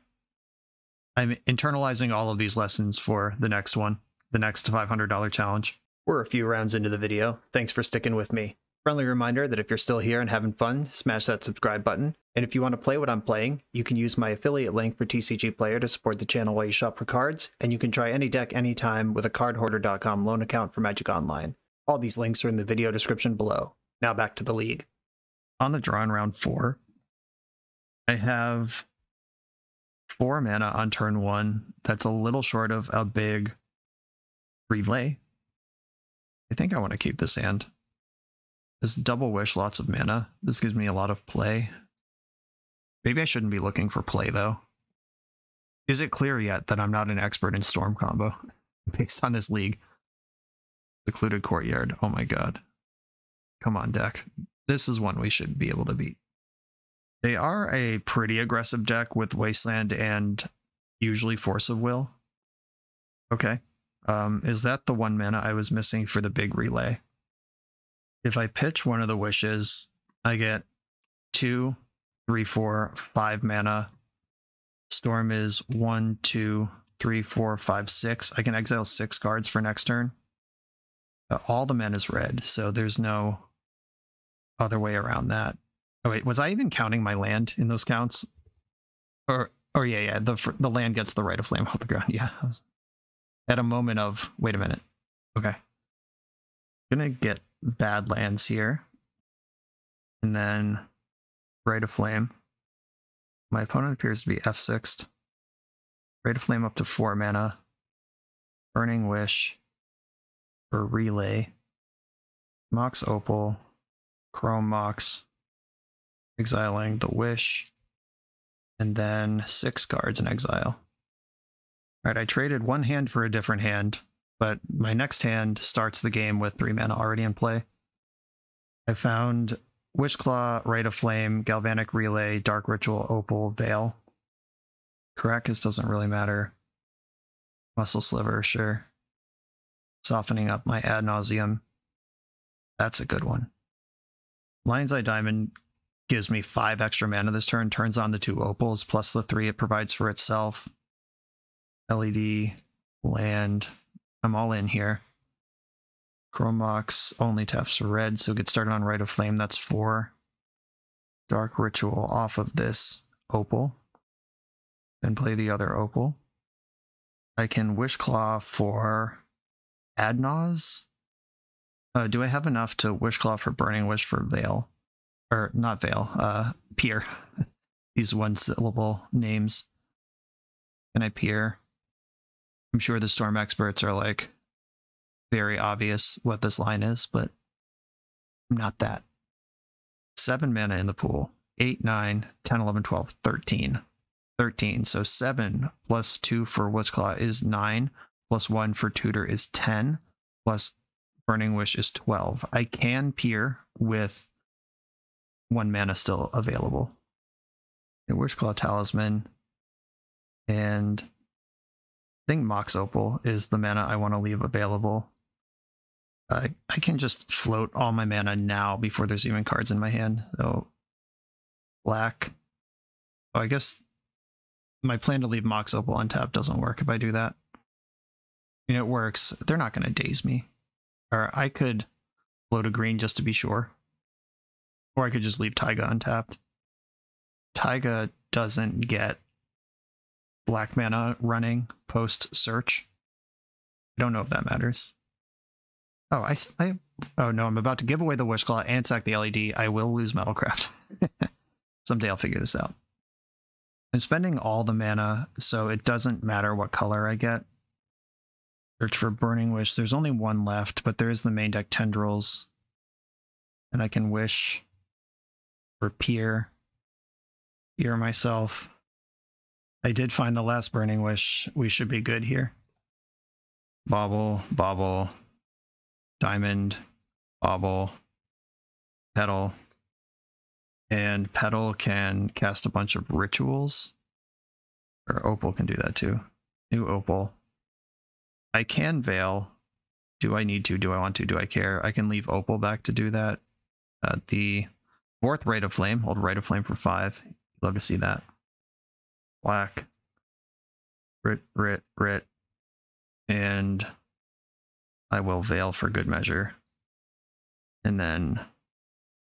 I'm internalizing all of these lessons for the next one, the next $500 challenge. We're a few rounds into the video. Thanks for sticking with me. Friendly reminder that if you're still here and having fun, smash that subscribe button. And if you want to play what I'm playing, you can use my affiliate link for TCG Player to support the channel while you shop for cards, and you can try any deck anytime with a cardhoarder.com loan account for Magic Online. All these links are in the video description below. Now back to the league. On the draw in round 4, I have 4 mana on turn 1. That's a little short of a big relay. I think I want to keep this hand. This double wish, lots of mana. This gives me a lot of play. Maybe I shouldn't be looking for play, though. Is it clear yet that I'm not an expert in Storm combo based on this league? Secluded Courtyard. Oh my god. Come on, deck. This is one we should be able to beat. They are a pretty aggressive deck with Wasteland and usually Force of Will. Okay. Is that the 1 mana I was missing for the big relay? If I pitch one of the wishes, I get 2, 3, 4, 5 mana. Storm is 1, 2, 3, 4, 5, 6. I can exile 6 cards for next turn. All the mana is red, so there's no other way around that. Oh wait, was I even counting my land in those counts? Or yeah, the land gets the Rite of Flame off the ground. Yeah, I was at a moment of wait a minute. Okay, gonna get Badlands here, and then Rite of Flame. My opponent appears to be F6'd. Rite of Flame up to 4 mana. Burning Wish for relay. Mox Opal, Chrome Mox, exiling the Wish, and then 6 cards in exile. All right, I traded one hand for a different hand, but my next hand starts the game with 3 mana already in play. I found Wishclaw, Rite of Flame, Galvanic Relay, Dark Ritual, Opal, Veil. Caracas doesn't really matter. Muscle Sliver, sure. Softening up my Ad Nauseam. That's a good one. Lion's Eye Diamond gives me 5 extra mana this turn, turns on the 2 opals, plus the 3 it provides for itself. LED, land. I'm all in here. Chromox only taps red, so get started on Rite of Flame. That's 4. Dark Ritual off of this opal. Then play the other opal. I can Wishclaw for Ad Nauseam. Do I have enough to Wishclaw for Burning Wish for Veil? Or not Veil, Pier. These one-syllable names. Can I Pier? I'm sure the Storm experts are like very obvious what this line is, but I'm not that. 7 mana in the pool. 8, 9, 10, 11, 12, 13. 13. So 7 plus 2 for Witchclaw is 9, plus 1 for Tutor is 10, plus Burning Wish is 12. I can Peer with 1 mana still available. A Wishclaw Talisman and I think Mox Opal is the mana I want to leave available. I can just float all my mana now before there's even cards in my hand. So black. Oh, I guess my plan to leave Mox Opal untapped doesn't work if I do that. I mean, it works. They're not going to daze me. Or I could float a green just to be sure. Or I could just leave Taiga untapped. Taiga doesn't get black mana running post-search. I don't know if that matters. Oh, oh no, I'm about to give away the Wishclaw and sack the LED. I will lose Metalcraft. Someday I'll figure this out. I'm spending all the mana, so it doesn't matter what color I get. Search for Burning Wish. There's only one left, but there is the main deck Tendrils. And I can wish for Peer myself. I did find the last Burning Wish. We should be good here. Bauble, Diamond, Bauble, Petal. And Petal can cast a bunch of rituals. Or Opal can do that too. New Opal. I can Veil. Do I need to? Do I want to? Do I care? I can leave Opal back to do that. The fourth Rite of Flame. Hold Rite of Flame for 5. Love to see that. Black. Rit. And I will Veil for good measure. And then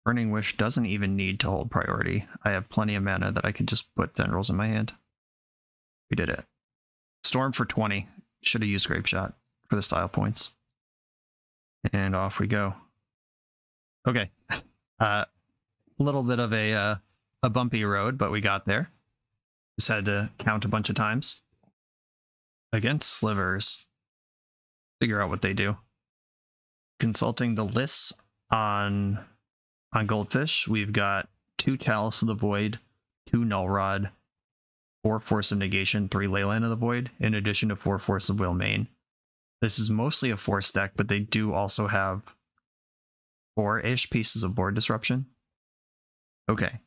Burning Wish doesn't even need to hold priority. I have plenty of mana that I can just put Tendrils in my hand. We did it. Storm for 20. Should have used Grape Shot for the style points. And off we go. Okay. Little bit of a bumpy road, but we got there. Just had to count a bunch of times. Against slivers. Figure out what they do. Consulting the lists on Goldfish, we've got 2 Chalice of the Void, 2 Null Rod, 4 Force of Negation, 3 Leyline of the Void, in addition to 4 Force of Will main. This is mostly a Force deck, but they do also have 4-ish pieces of board disruption. Okay.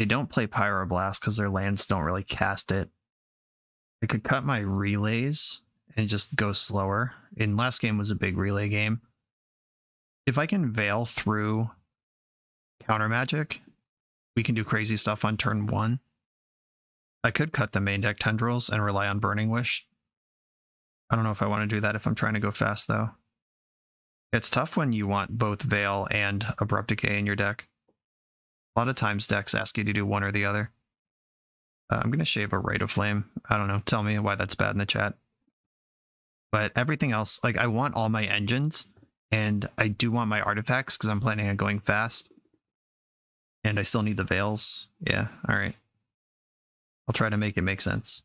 They don't play Pyroblast because their lands don't really cast it. I could cut my relays and just go slower. In last game was a big relay game. If I can Veil through counter magic, we can do crazy stuff on turn 1. I could cut the main deck Tendrils and rely on Burning Wish. I don't know if I want to do that if I'm trying to go fast, though. It's tough when you want both Veil and Abrupt Decay in your deck. A lot of times decks ask you to do one or the other. I'm going to shave a Rite of Flame. I don't know. Tell me why that's bad in the chat. But everything else, like I want all my engines, and I do want my artifacts because I'm planning on going fast. And I still need the Veils. Yeah, all right. I'll try to make it make sense.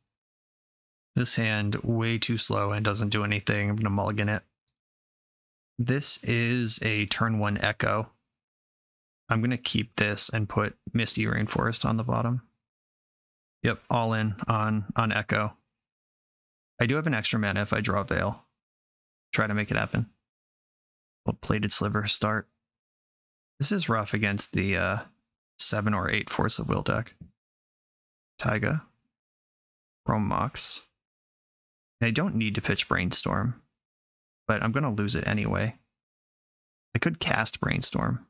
This hand, way too slow and doesn't do anything. I'm going to mulligan it. This is a turn 1 Echo. I'm going to keep this and put Misty Rainforest on the bottom. Yep, all in on Echo. I do have an extra mana if I draw Veil. Try to make it happen. Old Plated Sliver start. This is rough against the 7 or 8 Force of Will deck. Taiga. Chrome Mox. I don't need to pitch Brainstorm, but I'm going to lose it anyway. I could cast Brainstorm.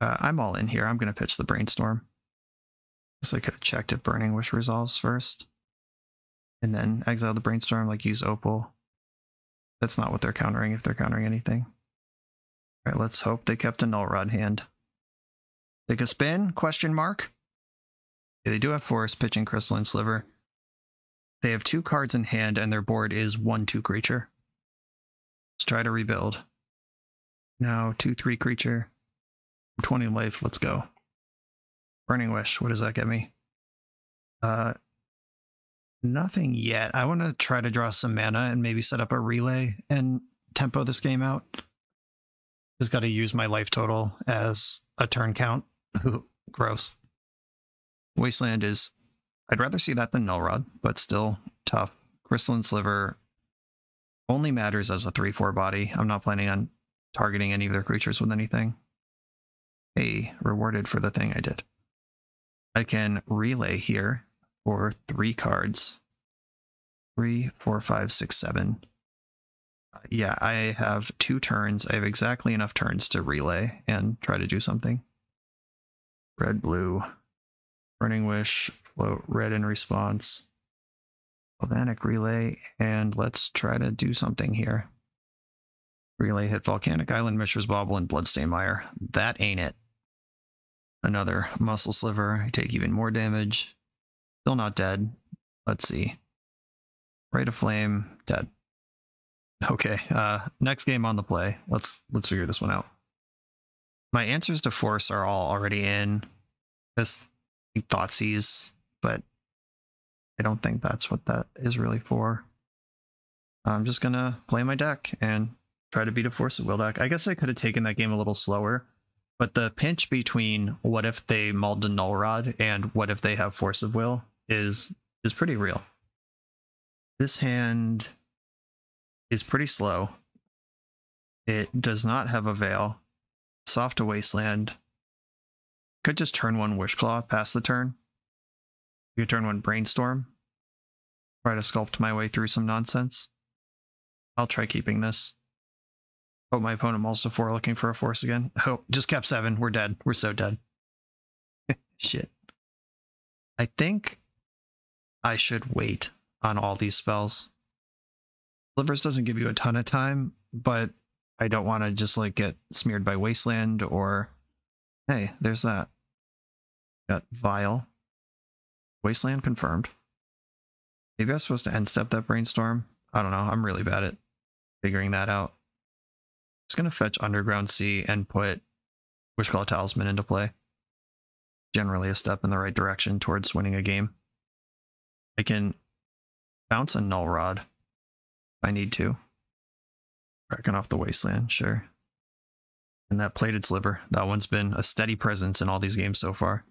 I'm all in here. I'm going to pitch the Brainstorm. Guess I could have checked if Burning Wish resolves first. And then exile the Brainstorm, like use Opal. That's not what they're countering, if they're countering anything. Alright, let's hope they kept a Null Rod hand. Take a spin? Question mark? Yeah, they do have Forest, Pitching Crystalline Sliver. They have 2 cards in hand, and their board is 1/2 creature. Let's try to rebuild. Now 2/3 creature. 20 life, let's go. Burning Wish, what does that get me? Nothing yet. I want to try to draw some mana and maybe set up a relay and tempo this game out. Just got to use my life total as a turn count. Gross. Wasteland is... I'd rather see that than Null Rod, but still tough. Crystalline Sliver only matters as a 3/4 body. I'm not planning on targeting any of their creatures with anything. Hey, rewarded for the thing I did. I can relay here for 3 cards. 3, 4, 5, 6, 7. Yeah, I have 2 turns. I have exactly enough turns to relay and try to do something. Red, blue, Burning Wish, float red in response. Galvanic Relay, and let's try to do something here. Relay hit Volcanic Island, Mishra's Bauble, and Bloodstained Mire. That ain't it. Another Muscle Sliver. I take even more damage. Still not dead. Let's see. Rite of Flame, dead. Okay, next game on the play. Let's figure this one out. My answers to Force are all already in. This Thoughtseize, but I don't think that's what that is really for. I'm just gonna play my deck and try to beat a Force of Will deck. I guess I could have taken that game a little slower, but the pinch between what if they mauled a Null Rod and what if they have Force of Will is pretty real. This hand is pretty slow. It does not have a Veil. Soft to Wasteland. Could just turn one Wishclaw, pass the turn. You could turn one Brainstorm. Try to sculpt my way through some nonsense. I'll try keeping this. Oh, my opponent mauls to 4 looking for a force again. Oh, just kept 7. We're dead. We're so dead. Shit. I think I should wait on all these spells. Slivers doesn't give you a ton of time, but I don't want to just like get smeared by Wasteland or... Hey, there's that. Got Vial. Wasteland confirmed. Maybe I was supposed to end step that Brainstorm. I don't know. I'm really bad at figuring that out. I'm just going to fetch Underground Sea and put Wishclaw Talisman into play. Generally a step in the right direction towards winning a game. I can bounce a Null Rod if I need to. Cracking off the Wasteland, sure. And that Plated Sliver, that one's been a steady presence in all these games so far.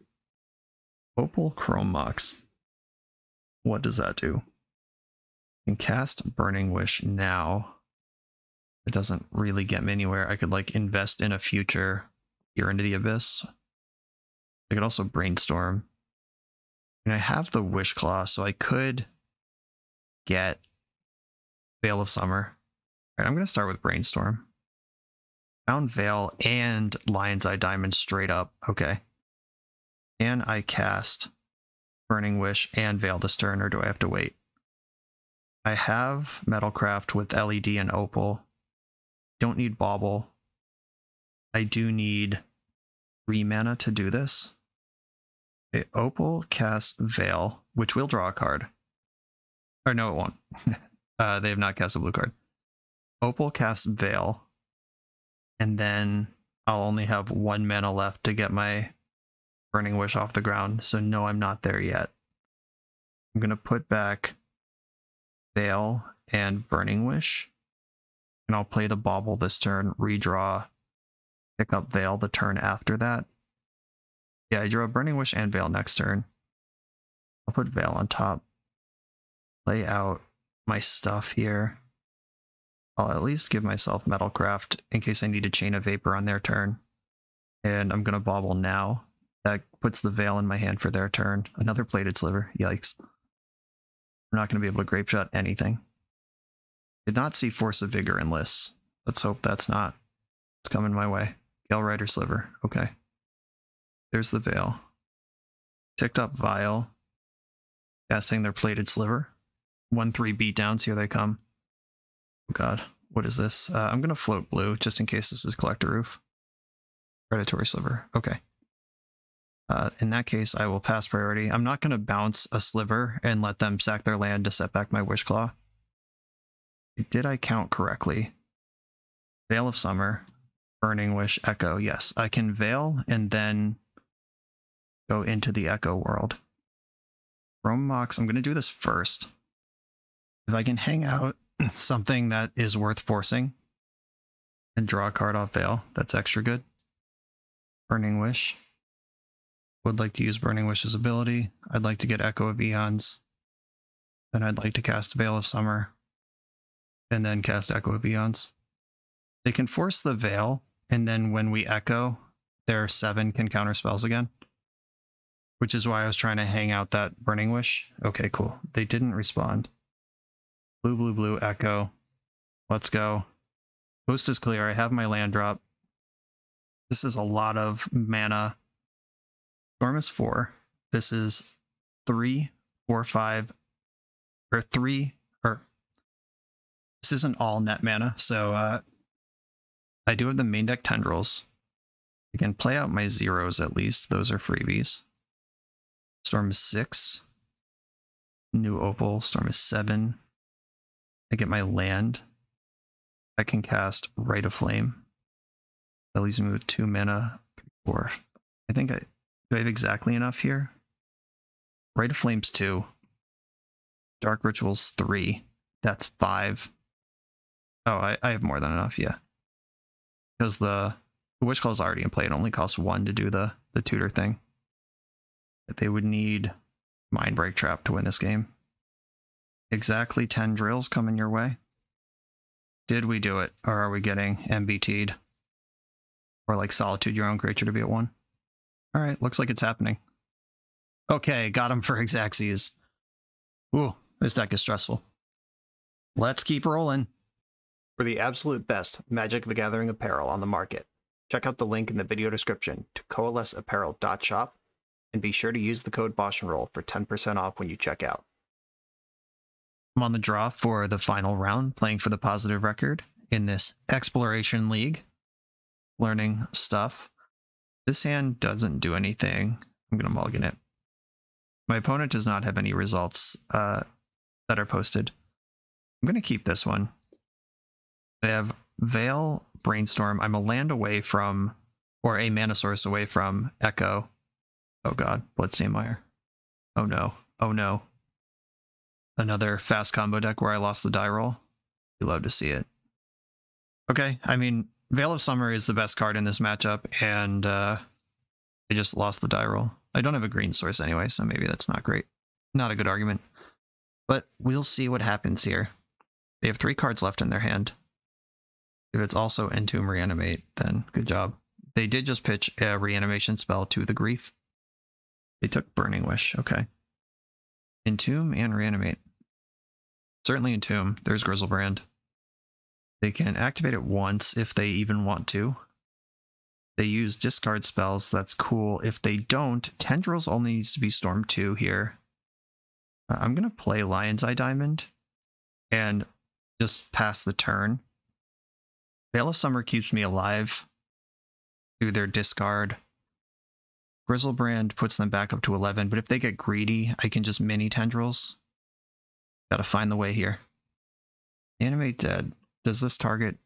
Opal Chrome Mox. What does that do? You can cast Burning Wish now. It doesn't really get me anywhere. I could like invest in a future here into the Abyss. I could also Brainstorm. And I have the Wishclaw, so I could get Veil of Summer. Alright, I'm going to start with Brainstorm. Found Veil and Lion's Eye Diamond straight up. Okay. Can I cast Burning Wish and Veil this turn, or do I have to wait? I have Metalcraft with LED and Opal. Don't need Bauble. I do need 3 mana to do this. Okay, Opal casts Veil, which will draw a card. Or no, it won't. They have not cast a blue card. Opal casts Veil, and then I'll only have 1 mana left to get my Burning Wish off the ground, so no, I'm not there yet. I'm going to put back Veil and Burning Wish, and I'll play the Bauble this turn, redraw, pick up Veil the turn after that. Yeah, I draw Burning Wish and Veil next turn. I'll put Veil on top, lay out my stuff here. I'll at least give myself Metalcraft in case I need a Chain of Vapor on their turn. And I'm going to Bauble now. That puts the Veil in my hand for their turn. Another Plated Sliver. Yikes. I'm not going to be able to Grape Shot anything. Did not see Force of Vigor in lists. Let's hope that's not. It's coming my way. Gale Rider Sliver. Okay. There's the Veil. Ticked up Vial. Casting their Plated Sliver. 1-3 beatdowns. Here they come. Oh god, what is this? I'm going to float blue, just in case this is Collector Roof. Predatory Sliver, okay. In that case, I will pass priority. I'm not going to bounce a Sliver and let them sack their land to set back my Wishclaw. Did I count correctly? Veil of Summer, Burning Wish, Echo, yes. I can Veil and then go into the Echo world. Chrome Mox, I'm going to do this first. If I can hang out something that is worth forcing and draw a card off Veil, that's extra good. Burning Wish. Would like to use Burning Wish's ability. I'd like to get Echo of Eons. Then I'd like to cast Veil of Summer. And then cast Echo of Eons. They can force the Veil, and then when we Echo, their 7 can counter spells again. Which is why I was trying to hang out that Burning Wish. Okay, cool. They didn't respond. Blue, blue, blue, Echo. Let's go. Coast is clear. I have my land drop. This is a lot of mana. Storm is 4. This is 3, 4, 5, or 3, or... This isn't all net mana, so I do have the main deck Tendrils. I can play out my zeros at least. Those are freebies. Storm is 6. New Opal. Storm is 7. I get my land. I can cast Rite of Flame. That leaves me with 2 mana. 3, 4. I think I have exactly enough here. Rite of Flame's 2. Dark Ritual's 3. That's 5. Oh, I have more than enough, yeah. Because the Wishclaw is already in play. It only costs one to do the tutor thing. But they would need Mind Break Trap to win this game. Exactly 10 drills coming your way. Did we do it, or are we getting MBT'd? Or like Solitude your own creature to be at 1? Alright, looks like it's happening. Okay, got him for Xyz. Ooh, this deck is stressful. Let's keep rolling. For the absolute best Magic the Gathering apparel on the market, check out the link in the video description to coalesceapparel.shop, and be sure to use the code BoshNRoll for 10% off when you check out. I'm on the draw for the final round, playing for the positive record in this Exploration League. Learning stuff. This hand doesn't do anything. I'm going to mulligan it. My opponent does not have any results that are posted. I'm going to keep this one. I have Veil, Brainstorm. I'm a land away from, or a mana source away from, Echo. Oh god, Bloodstained Mire. Oh no, oh no. Another fast combo deck where I lost the die roll. You love to see it. Okay, I mean, Veil of Summer is the best card in this matchup, and I just lost the die roll. I don't have a green source anyway, so maybe that's not great. Not a good argument. But we'll see what happens here. They have 3 cards left in their hand. If it's also Entomb Reanimate, then good job. They did just pitch a reanimation spell to the Grief. They took Burning Wish, okay. Entomb and Reanimate. Certainly Entomb. There's Grizzlebrand. They can activate it once if they even want to. They use discard spells, that's cool. If they don't, Tendrils only needs to be Storm 2 here. I'm going to play Lion's Eye Diamond and just pass the turn. Veil of Summer keeps me alive through their discard. Grizzlebrand puts them back up to 11, but if they get greedy, I can just mini Tendrils. Gotta find the way here. Animate Dead. Does this target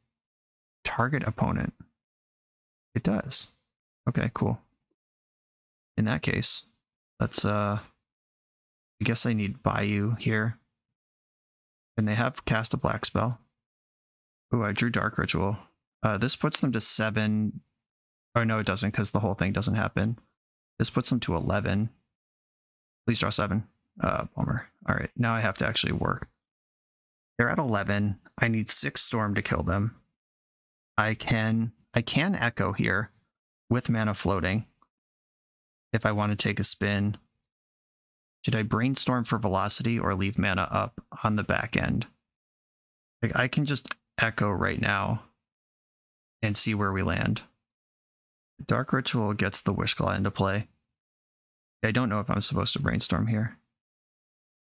opponent? It does. Okay, cool. In that case, let's, I guess I need Bayou here. And they have cast a black spell. Ooh, I drew Dark Ritual. This puts them to 7. Oh, no, it doesn't, because the whole thing doesn't happen. This puts them to 11. Please draw 7. Bummer. All right, now I have to actually work. They're at 11. I need 6 Storm to kill them. I can Echo here with mana floating if I want to take a spin. Should I Brainstorm for velocity or leave mana up on the back end? Like, I can just Echo right now and see where we land. Dark Ritual gets the Wishclaw into play. I don't know if I'm supposed to Brainstorm here.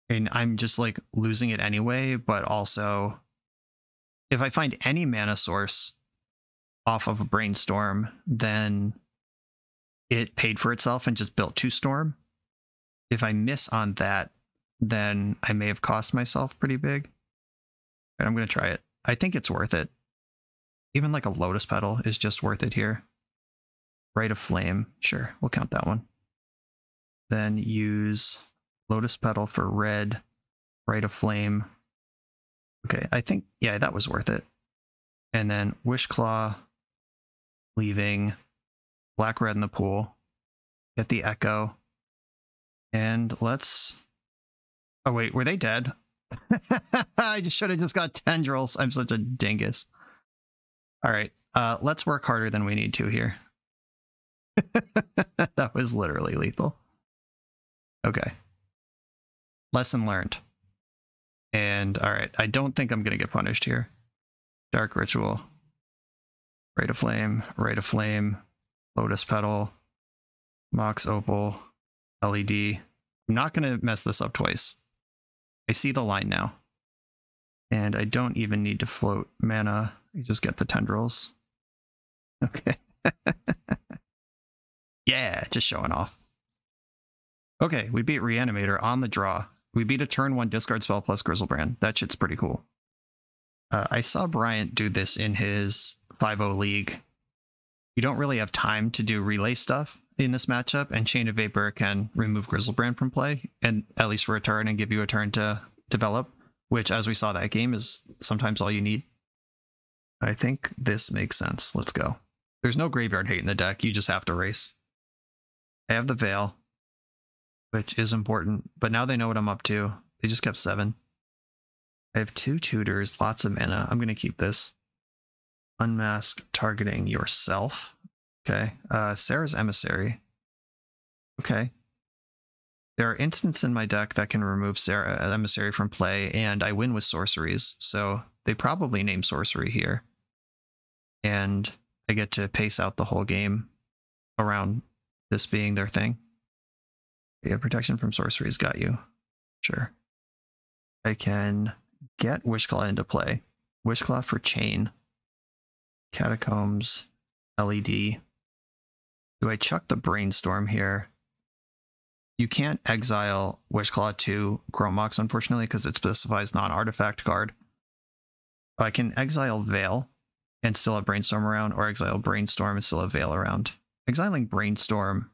I mean, I'm just like losing it anyway, but also if I find any mana source off of a Brainstorm, then it paid for itself and just built 2 Storm. If I miss on that, then I may have cost myself pretty big. And I'm going to try it. I think it's worth it. Even like a Lotus Petal is just worth it here. Rite of Flame, sure, we'll count that one. Then use Lotus Petal for red, Rite of Flame. Okay, I think, yeah, that was worth it. And then Wishclaw, leaving black red in the pool, get the Echo, and let's, oh wait, were they dead? I just should have just got Tendrils. I'm such a dingus. All right, let's work harder than we need to here. That was literally lethal. Okay. Lesson learned. And alright, I don't think I'm going to get punished here. Dark Ritual. Rite of Flame, Lotus Petal, Mox Opal, LED. I'm not going to mess this up twice. I see the line now. And I don't even need to float mana. You just get the Tendrils. Okay. Yeah, just showing off. Okay, we beat Reanimator on the draw. We beat a turn 1 discard spell plus Grizzlebrand. That shit's pretty cool. I saw Bryant do this in his 5-0 league. You don't really have time to do relay stuff in this matchup, and Chain of Vapor can remove Grizzlebrand from play, and at least for a turn, and give you a turn to develop, which, as we saw that game, is sometimes all you need. I think this makes sense. Let's go. There's no graveyard hate in the deck. You just have to race. I have the Veil, which is important, but now they know what I'm up to. They just kept 7. I have 2 tutors, lots of mana. I'm going to keep this. Unmask targeting yourself. Okay. Sarah's Emissary. Okay. There are instants in my deck that can remove Sarah's Emissary from play, and I win with sorceries, so they probably name sorcery here. And I get to pace out the whole game around this being their thing. Yeah, protection from sorceries, got you. Sure. I can get Wishclaw into play. Wishclaw for Chain. Catacombs. LED. Do I chuck the Brainstorm here? You can't exile Wishclaw to Gromox, unfortunately, because it specifies non-artifact card. I can exile Veil and still have Brainstorm around, or exile Brainstorm and still have Veil around. Exiling Brainstorm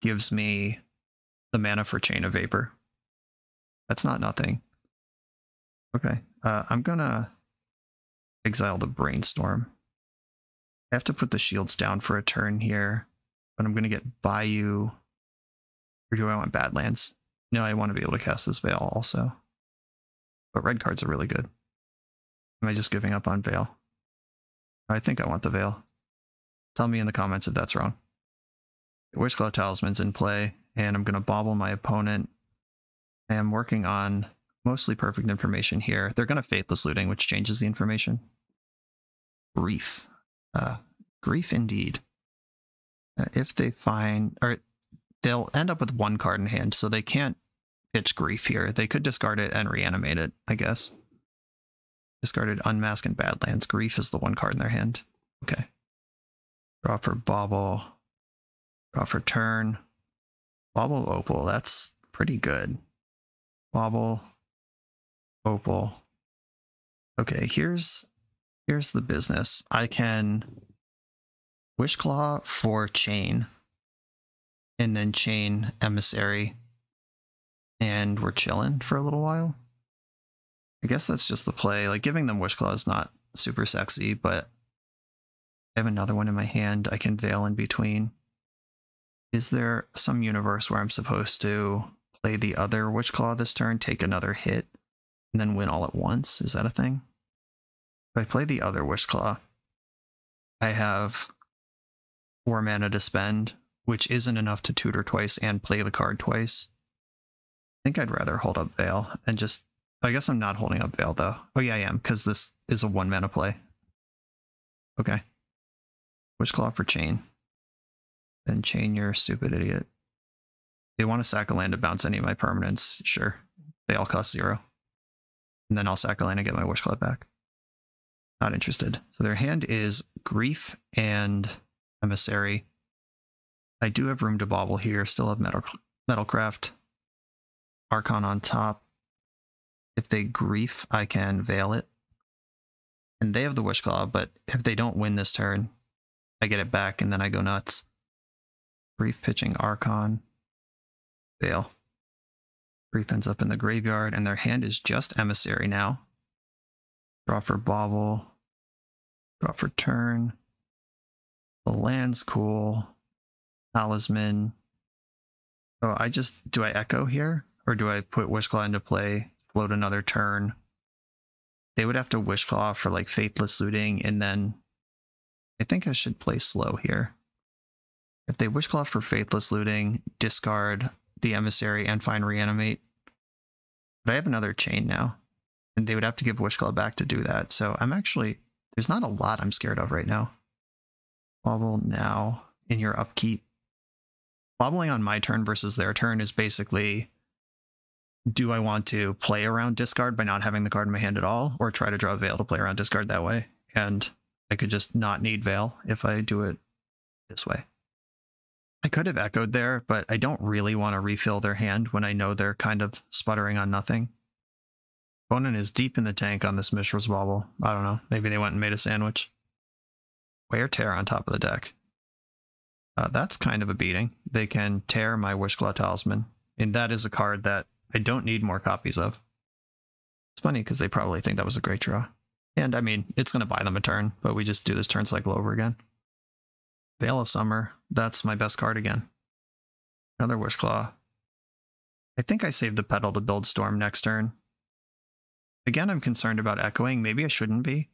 gives me the mana for Chain of Vapor. That's not nothing. Okay, I'm gonna exile the Brainstorm. I have to put the shields down for a turn here, but I'm gonna get Bayou. Or do I want Badlands? No, I want to be able to cast this Veil also. But red cards are really good. Am I just giving up on Veil? I think I want the Veil. Tell me in the comments if that's wrong. Wishclaw Talisman's in play, and I'm going to bobble my opponent. I am working on mostly perfect information here. They're going to Faithless Looting, which changes the information. Grief. Grief indeed. If they find... or they'll end up with 1 card in hand, so they can't pitch Grief here. They could discard it and reanimate it, I guess. Discarded Unmask and Badlands. Grief is the 1 card in their hand. Okay. Draw for Bauble. Draw for turn. Bauble Opal. That's pretty good. Bauble Opal. Okay, here's the business. I can Wishclaw for Chain. And then Chain Emissary. And we're chilling for a little while. I guess that's just the play. Like, giving them Wishclaw is not super sexy, but I have another one in my hand. I can Veil in between. Is there some universe where I'm supposed to play the other Wishclaw this turn, take another hit, and then win all at once? Is that a thing? If I play the other Wishclaw, I have 4 mana to spend, which isn't enough to tutor twice and play the card twice. I think I'd rather hold up Veil and just... I guess I'm not holding up Veil, though. Oh, yeah, I am, because this is a 1 mana play. Okay. Wishclaw for Chain. Then Chain your stupid idiot. They want to sack a land to bounce any of my permanents. Sure. They all cost 0. And then I'll sack a land and get my Wishclaw back. Not interested. So their hand is Grief and Emissary. I do have room to bobble here, still have Metalcraft, Archon on top. If they Grief, I can Veil it. And they have the Wishclaw, but if they don't win this turn, I get it back and then I go nuts. Grief pitching Archon, Veil. Grief ends up in the graveyard, and their hand is just Emissary now. Draw for Bauble, draw for turn. The land's cool. Talisman. Oh, I just... do I echo here? Or do I put Wishclaw into play, float another turn? They would have to Wishclaw for, like, Faithless Looting, and then... I think I should play slow here. If they Wishclaw for Faithless Looting, discard the Emissary and find Reanimate. But I have another Chain now. And they would have to give Wishclaw back to do that, so I'm actually... there's not a lot I'm scared of right now. Bauble now in your upkeep. Bobbling on my turn versus their turn is basically, do I want to play around discard by not having the card in my hand at all, or try to draw Veil to play around discard that way? And I could just not need Veil if I do it this way. I could have echoed there, but I don't really want to refill their hand when I know they're kind of sputtering on nothing. Opponent is deep in the tank on this Mishra's Bauble. I don't know, maybe they went and made a sandwich. Wear Tear on top of the deck. That's kind of a beating. They can tear my Wishclaw Talisman, and that is a card that I don't need more copies of. It's funny, because they probably think that was a great draw. And I mean, it's going to buy them a turn, but we just do this turn cycle over again. Veil of Summer. That's my best card again. Another Wishclaw. I think I saved the Petal to build Storm next turn. Again, I'm concerned about echoing. Maybe I shouldn't be.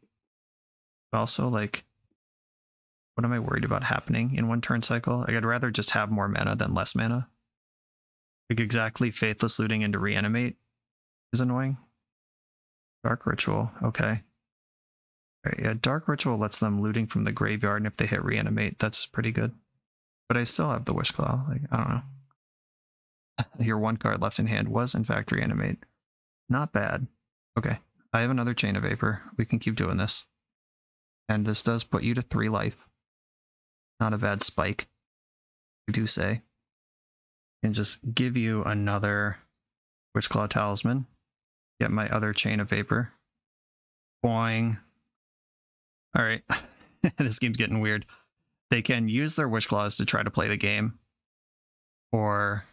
But also, like, what am I worried about happening in one turn cycle? Like, I'd rather just have more mana than less mana. Like, exactly, Faithless Looting into Reanimate is annoying. Dark Ritual, okay. Right, yeah, Dark Ritual lets them looting from the graveyard, and if they hit Reanimate, that's pretty good. But I still have the Wishclaw, like, I don't know. Your one card left in hand was, in fact, Reanimate. Not bad. Okay, I have another Chain of Vapor. We can keep doing this. And this does put you to 3 life. Not a bad spike, I do say. And just give you another Witchclaw Talisman. Get my other Chain of Vapor. Boing. Alright, this game's getting weird. They can use their Witchclaws to try to play the game. Or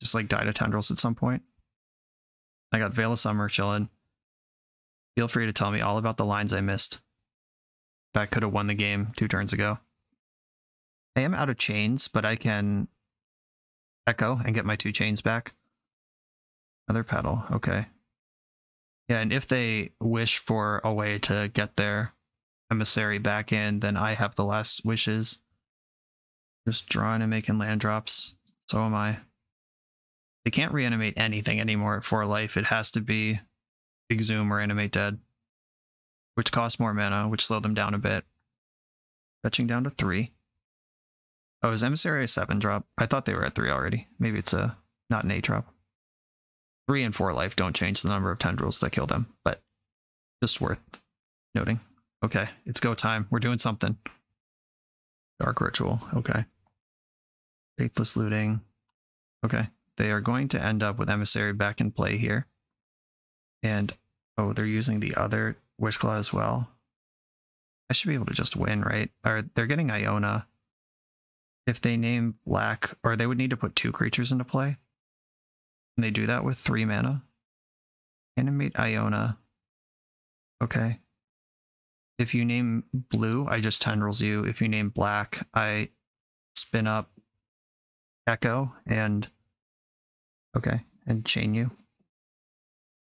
just like die to Tendrils at some point. I got Veil of Summer chilling. Feel free to tell me all about the lines I missed. That could have won the game 2 turns ago. I am out of chains, but I can echo and get my 2 chains back. Another Petal, okay. Yeah, and if they wish for a way to get their Emissary back in, then I have the last wishes. Just drawing and making land drops. So am I. They can't reanimate anything anymore at 4 life. It has to be Exhume or Animate Dead, which costs more mana, which slowed them down a bit. Fetching down to 3. Oh, is Emissary a 7-drop? I thought they were at 3 already. Maybe it's a not an 8-drop. 3 and 4 life don't change the number of tendrils that kill them, but just worth noting. Okay, it's go time. We're doing something. Dark Ritual. Okay. Faithless Looting. Okay. They are going to end up with Emissary back in play here. And, oh, they're using the other Wishclaw as well. I should be able to just win, right? Or they're getting Iona. If they name black, or they would need to put 2 creatures into play. And they do that with 3 mana. Animate Iona. Okay. If you name blue, I just tendrils you. If you name black, I spin up Echo and... okay, and chain you.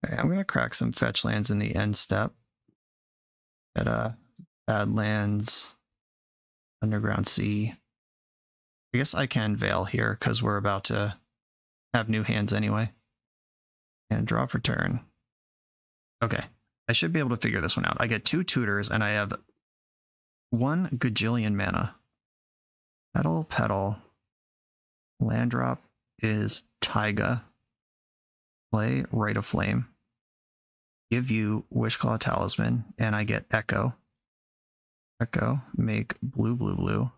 Okay, I'm going to crack some fetch lands in the end step. At Badlands, Underground Sea. I guess I can Veil here because we're about to have new hands anyway. And draw for turn. Okay, I should be able to figure this one out. I get 2 tutors and I have 1 gajillion mana. Petal, Petal. Land drop is Taiga. Play Rite of Flame. Give you Wishclaw Talisman, and I get Echo. Echo, make blue, blue, blue.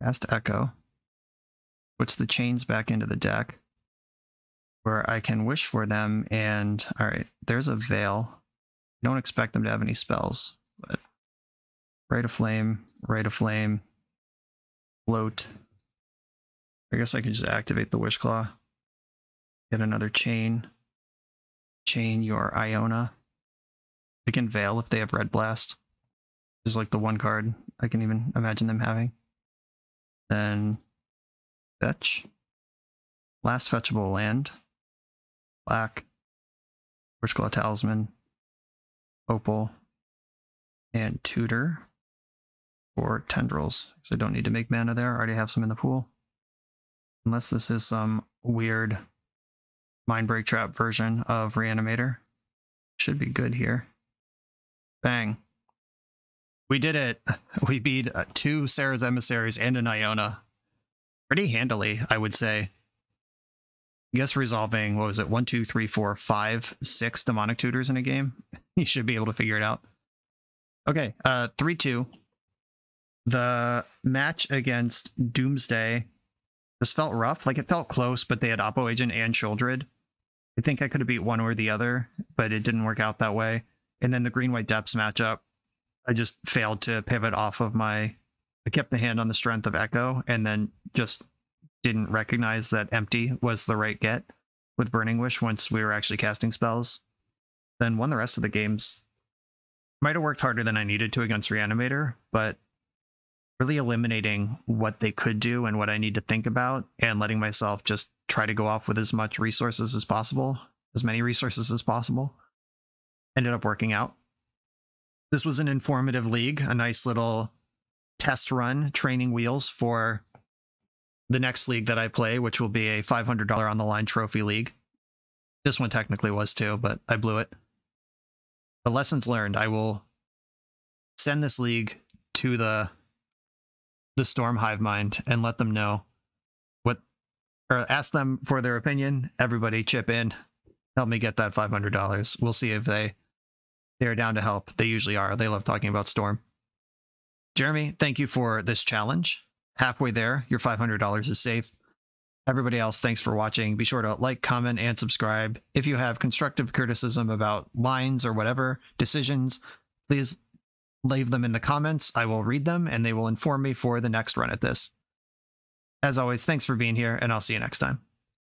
Cast Echo. Puts the chains back into the deck, where I can wish for them, and... alright, there's a Veil. I don't expect them to have any spells, but... Rite of Flame, float. I guess I can just activate the Wishclaw. Get another chain. Chain your Iona. I can Veil if they have Red Blast. Which is like the one card I can even imagine them having. Then fetch. Last fetchable land. Black. Wishclaw Talisman. Opal. And tutor. For tendrils. So I don't need to make mana there. I already have some in the pool. Unless this is some weird Mindbreak Trap version of Reanimator. Should be good here. Bang. We did it. We beat 2 Sarah's Emissaries and an Iona. Pretty handily, I would say. I guess resolving, what was it, 1, 2, 3, 4, 5, 6 demonic tutors in a game? You should be able to figure it out. Okay, 3-2. The match against Doomsday. This felt rough. Like, it felt close, but they had Oppo Agent and Shieldred. I think I could have beat one or the other, but it didn't work out that way. And then the green-white depths matchup, I just failed to pivot off of my... I kept the hand on the strength of Echo, and then just didn't recognize that empty was the right get with Burning Wish once we were actually casting spells. Then won the rest of the games. Might have worked harder than I needed to against Reanimator, but really eliminating what they could do and what I need to think about, and letting myself just try to go off with as much resources as possible, as many resources as possible, ended up working out. This was an informative league, a nice little test run, training wheels for the next league that I play, which will be a $500 on the line trophy league. This one technically was too, but I blew it. The lessons learned, I will send this league to the Storm Hive Mind and let them know what, or ask them for their opinion. Everybody chip in, help me get that $500. We'll see if they're down to help. They usually are. They love talking about Storm. Jeremy, thank you for this challenge. Halfway there, your $500 is safe. Everybody else, thanks for watching. Be sure to like, comment, and subscribe. If you have constructive criticism about lines or whatever, decisions, please leave them in the comments. I will read them, and they will inform me for the next run at this. As always, thanks for being here, and I'll see you next time.